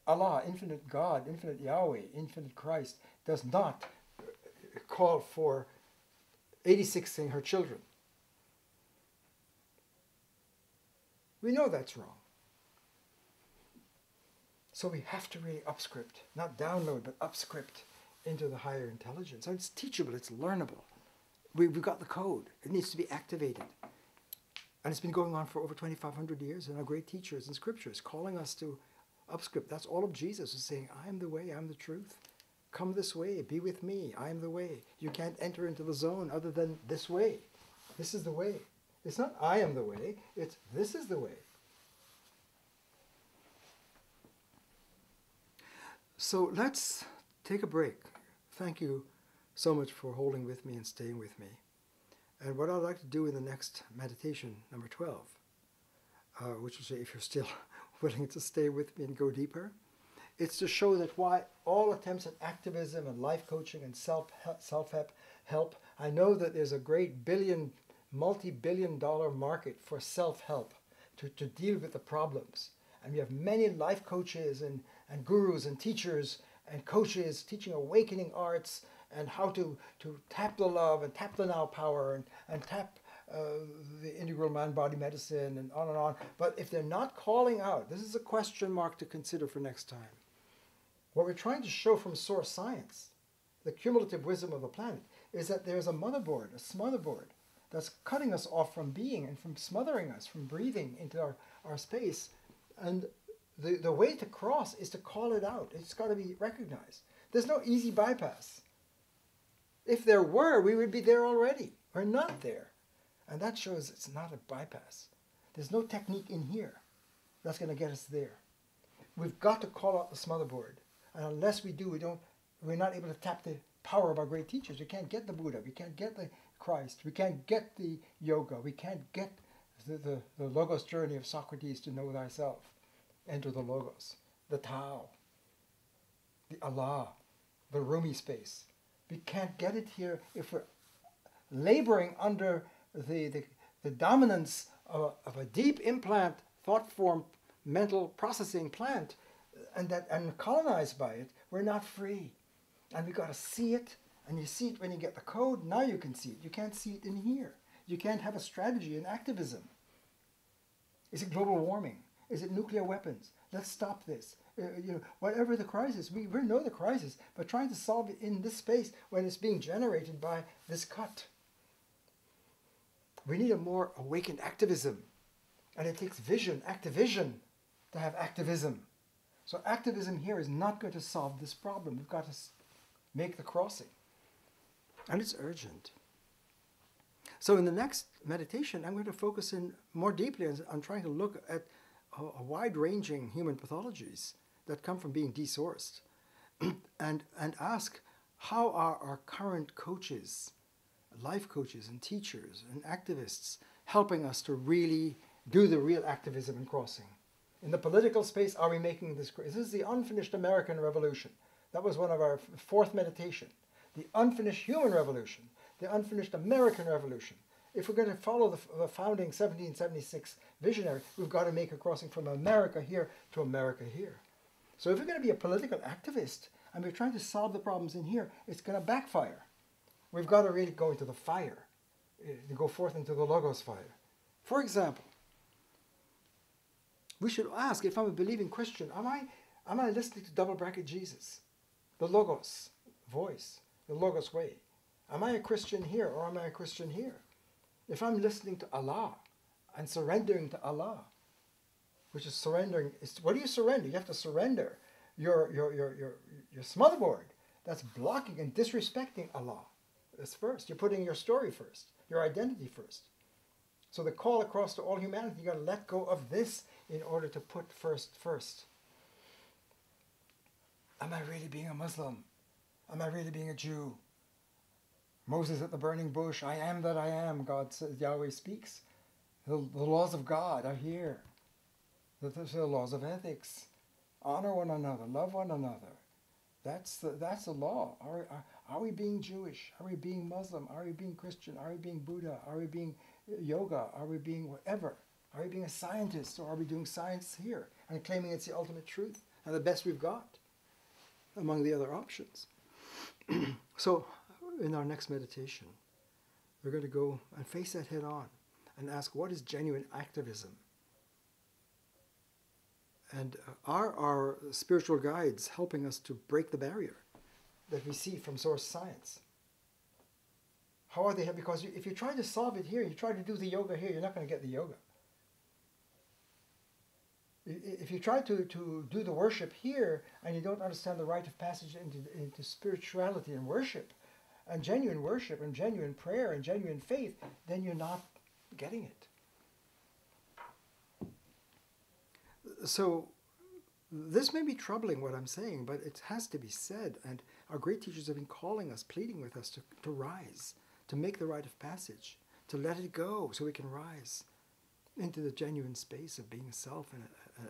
Allah, infinite God, infinite Yahweh, infinite Christ does not call for eighty-sixing her children. We know that's wrong. So we have to really upscript, not download, but upscript into the higher intelligence. So it's teachable, it's learnable. We, we've got the code. It needs to be activated. And it's been going on for over twenty-five hundred years, and our great teachers and scriptures calling us to upscript. That's all of Jesus, is saying, I am the way, I am the truth. Come this way, be with me, I am the way. You can't enter into the zone other than this way. This is the way. It's not I am the way, it's this is the way. So let's take a break. Thank you so much for holding with me and staying with me. And what I'd like to do in the next meditation, number twelve, uh, which is if you're still willing to stay with me and go deeper, it's to show that why all attempts at activism and life coaching and self-help, self-help help, I know that there's a great billion, multi-billion dollar market for self-help to, to deal with the problems. And we have many life coaches and, and gurus and teachers and coaches teaching awakening arts and how to, to tap the love and tap the now power and, and tap uh, the integral mind-body medicine and on and on. But if they're not calling out, this is a question mark to consider for next time. What we're trying to show from source science, the cumulative wisdom of the planet, is that there's a motherboard, a smotherboard, that's cutting us off from being and from smothering us, from breathing into our, our space. And the, the way to cross is to call it out. It's got to be recognized. There's no easy bypass. If there were, we would be there already. We're not there. And that shows it's not a bypass. There's no technique in here that's going to get us there. We've got to call out the smotherboard. And unless we do, we don't, we're not able to tap the power of our great teachers. We can't get the Buddha. We can't get the Christ. We can't get the yoga. We can't get The, the, the Logos journey of Socrates to know thyself. Enter the Logos, the Tao, the Allah, the Rumi space. We can't get it here if we're laboring under the, the, the dominance of a, of a deep implant, thought form, mental processing plant, and, that, and colonized by it. We're not free. And we've got to see it. And you see it when you get the code. Now you can see it. You can't see it in here. You can't have a strategy in activism. Is it global warming? Is it nuclear weapons? Let's stop this. Uh, you know, whatever the crisis, we, we know the crisis, but trying to solve it in this space when it's being generated by this cut. We need a more awakened activism. And it takes vision, activision, to have activism. So activism here is not going to solve this problem. We've got to make the crossing. And it's urgent. So in the next meditation, I'm going to focus in more deeply on, on trying to look at a, a wide-ranging human pathologies that come from being desourced, and, and ask how are our current coaches, life coaches and teachers and activists helping us to really do the real activism and crossing? In the political space, are we making this? This is the unfinished American Revolution. That was one of our fourth meditation. The unfinished human revolution. The unfinished American Revolution. If we're going to follow the, the founding seventeen seventy-six visionary, we've got to make a crossing from America here to America here. So if we're going to be a political activist and we're trying to solve the problems in here, it's going to backfire. We've got to really go into the fire, to go forth into the Logos fire. For example, we should ask, if I'm a believing Christian, am I, am I listening to double bracket Jesus, the Logos voice, the Logos way? Am I a Christian here or am I a Christian here? If I'm listening to Allah and surrendering to Allah, which is surrendering, is, what do you surrender? You have to surrender your, your, your, your, your smotherboard that's blocking and disrespecting Allah. That's first. You're putting your story first, your identity first. So the call across to all humanity, you got to let go of this in order to put first first. Am I really being a Muslim? Am I really being a Jew? Moses at the burning bush, I am that I am, God says, Yahweh speaks. The, the laws of God are here. The, the laws of ethics. Honor one another, love one another. That's the, that's the law. Are, are, are we being Jewish? Are we being Muslim? Are we being Christian? Are we being Buddha? Are we being yoga? Are we being whatever? Are we being a scientist, or are we doing science here and claiming it's the ultimate truth and the best we've got among the other options? So in our next meditation, we're going to go and face that head on and ask, what is genuine activism? And are our spiritual guides helping us to break the barrier that we see from source science? How are they helping? Because if you try to solve it here, you try to do the yoga here, you're not going to get the yoga. If you try to, to do the worship here and you don't understand the rite of passage into, into spirituality and worship, and genuine worship and genuine prayer and genuine faith, then you're not getting it. So this may be troubling what I'm saying, but it has to be said, and our great teachers have been calling us, pleading with us to, to rise, to make the rite of passage, to let it go so we can rise into the genuine space of being a self and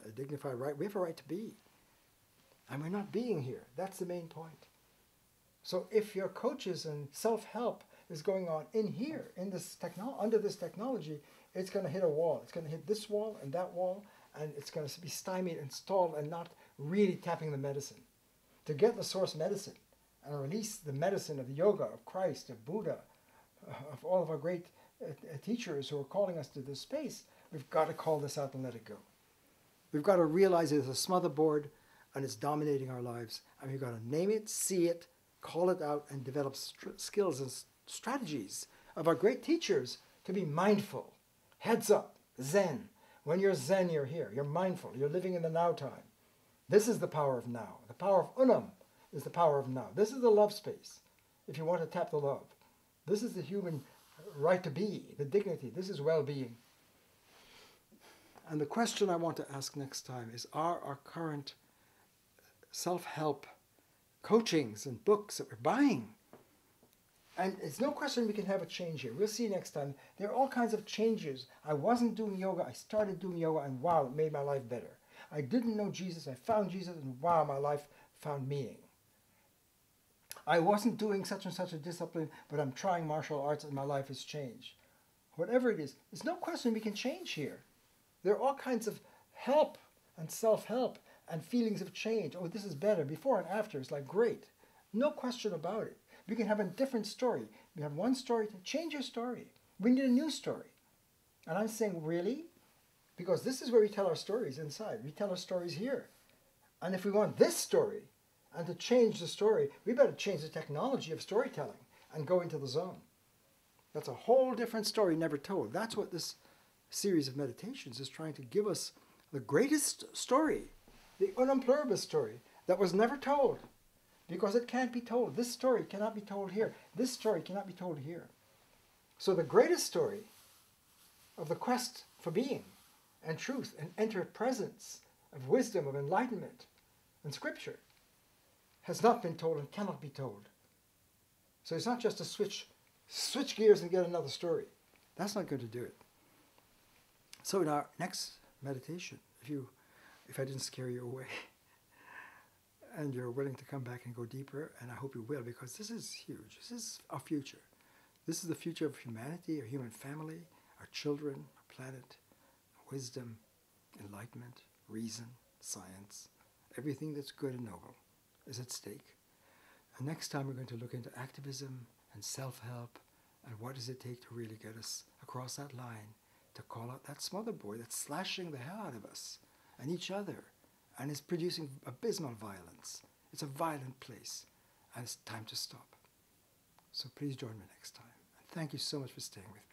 a, a dignified right. We have a right to be, and we're not being here. That's the main point. So if your coaches and self-help is going on in here, in this techno under this technology, it's going to hit a wall. It's going to hit this wall and that wall, and it's going to be stymied and stalled and not really tapping the medicine. To get the source medicine and release the medicine of the yoga, of Christ, of Buddha, of all of our great uh, teachers who are calling us to this space, we've got to call this out and let it go. We've got to realize it's a smotherboard and it's dominating our lives, and we've got to name it, see it, call it out, and develop st skills and st strategies of our great teachers to be mindful. Heads up, Zen. When you're Zen, you're here. You're mindful. You're living in the now time. This is the power of now. The power of Unum is the power of now. This is the love space, if you want to tap the love. This is the human right to be, the dignity. This is well-being. And the question I want to ask next time is, are our current self-help coachings and books that we're buying? And it's no question we can have a change here. We'll see next time. There are all kinds of changes. I wasn't doing yoga. I started doing yoga, and wow, it made my life better. I didn't know Jesus. I found Jesus, and wow, my life found meaning. I wasn't doing such and such a discipline, but I'm trying martial arts, and my life has changed. Whatever it is, there's no question we can change here. There are all kinds of help and self-help and feelings of change. Oh, this is better. Before and after, it's like great. No question about it. We can have a different story. We have one story. To change your story. We need a new story. And I'm saying, really? Because this is where we tell our stories inside. We tell our stories here. And if we want this story and to change the story, we better change the technology of storytelling and go into the zone. That's a whole different story never told. That's what this series of meditations is trying to give us, the greatest story, the Unum Pluribus story that was never told. Because it can't be told. This story cannot be told here. This story cannot be told here. So the greatest story of the quest for being and truth and infinite presence, of wisdom, of enlightenment and scripture, has not been told and cannot be told. So it's not just to switch, switch gears and get another story. That's not going to do it. So in our next meditation, if, you, if I didn't scare you away, and you're willing to come back and go deeper, and I hope you will, because this is huge. This is our future. This is the future of humanity, our human family, our children, our planet, wisdom, enlightenment, reason, science. Everything that's good and noble is at stake. And next time we're going to look into activism and self-help, and what does it take to really get us across that line, to call out that smother boy that's slashing the hell out of us and each other and it's producing abysmal violence. It's a violent place, and it's time to stop. So please join me next time. And thank you so much for staying with me.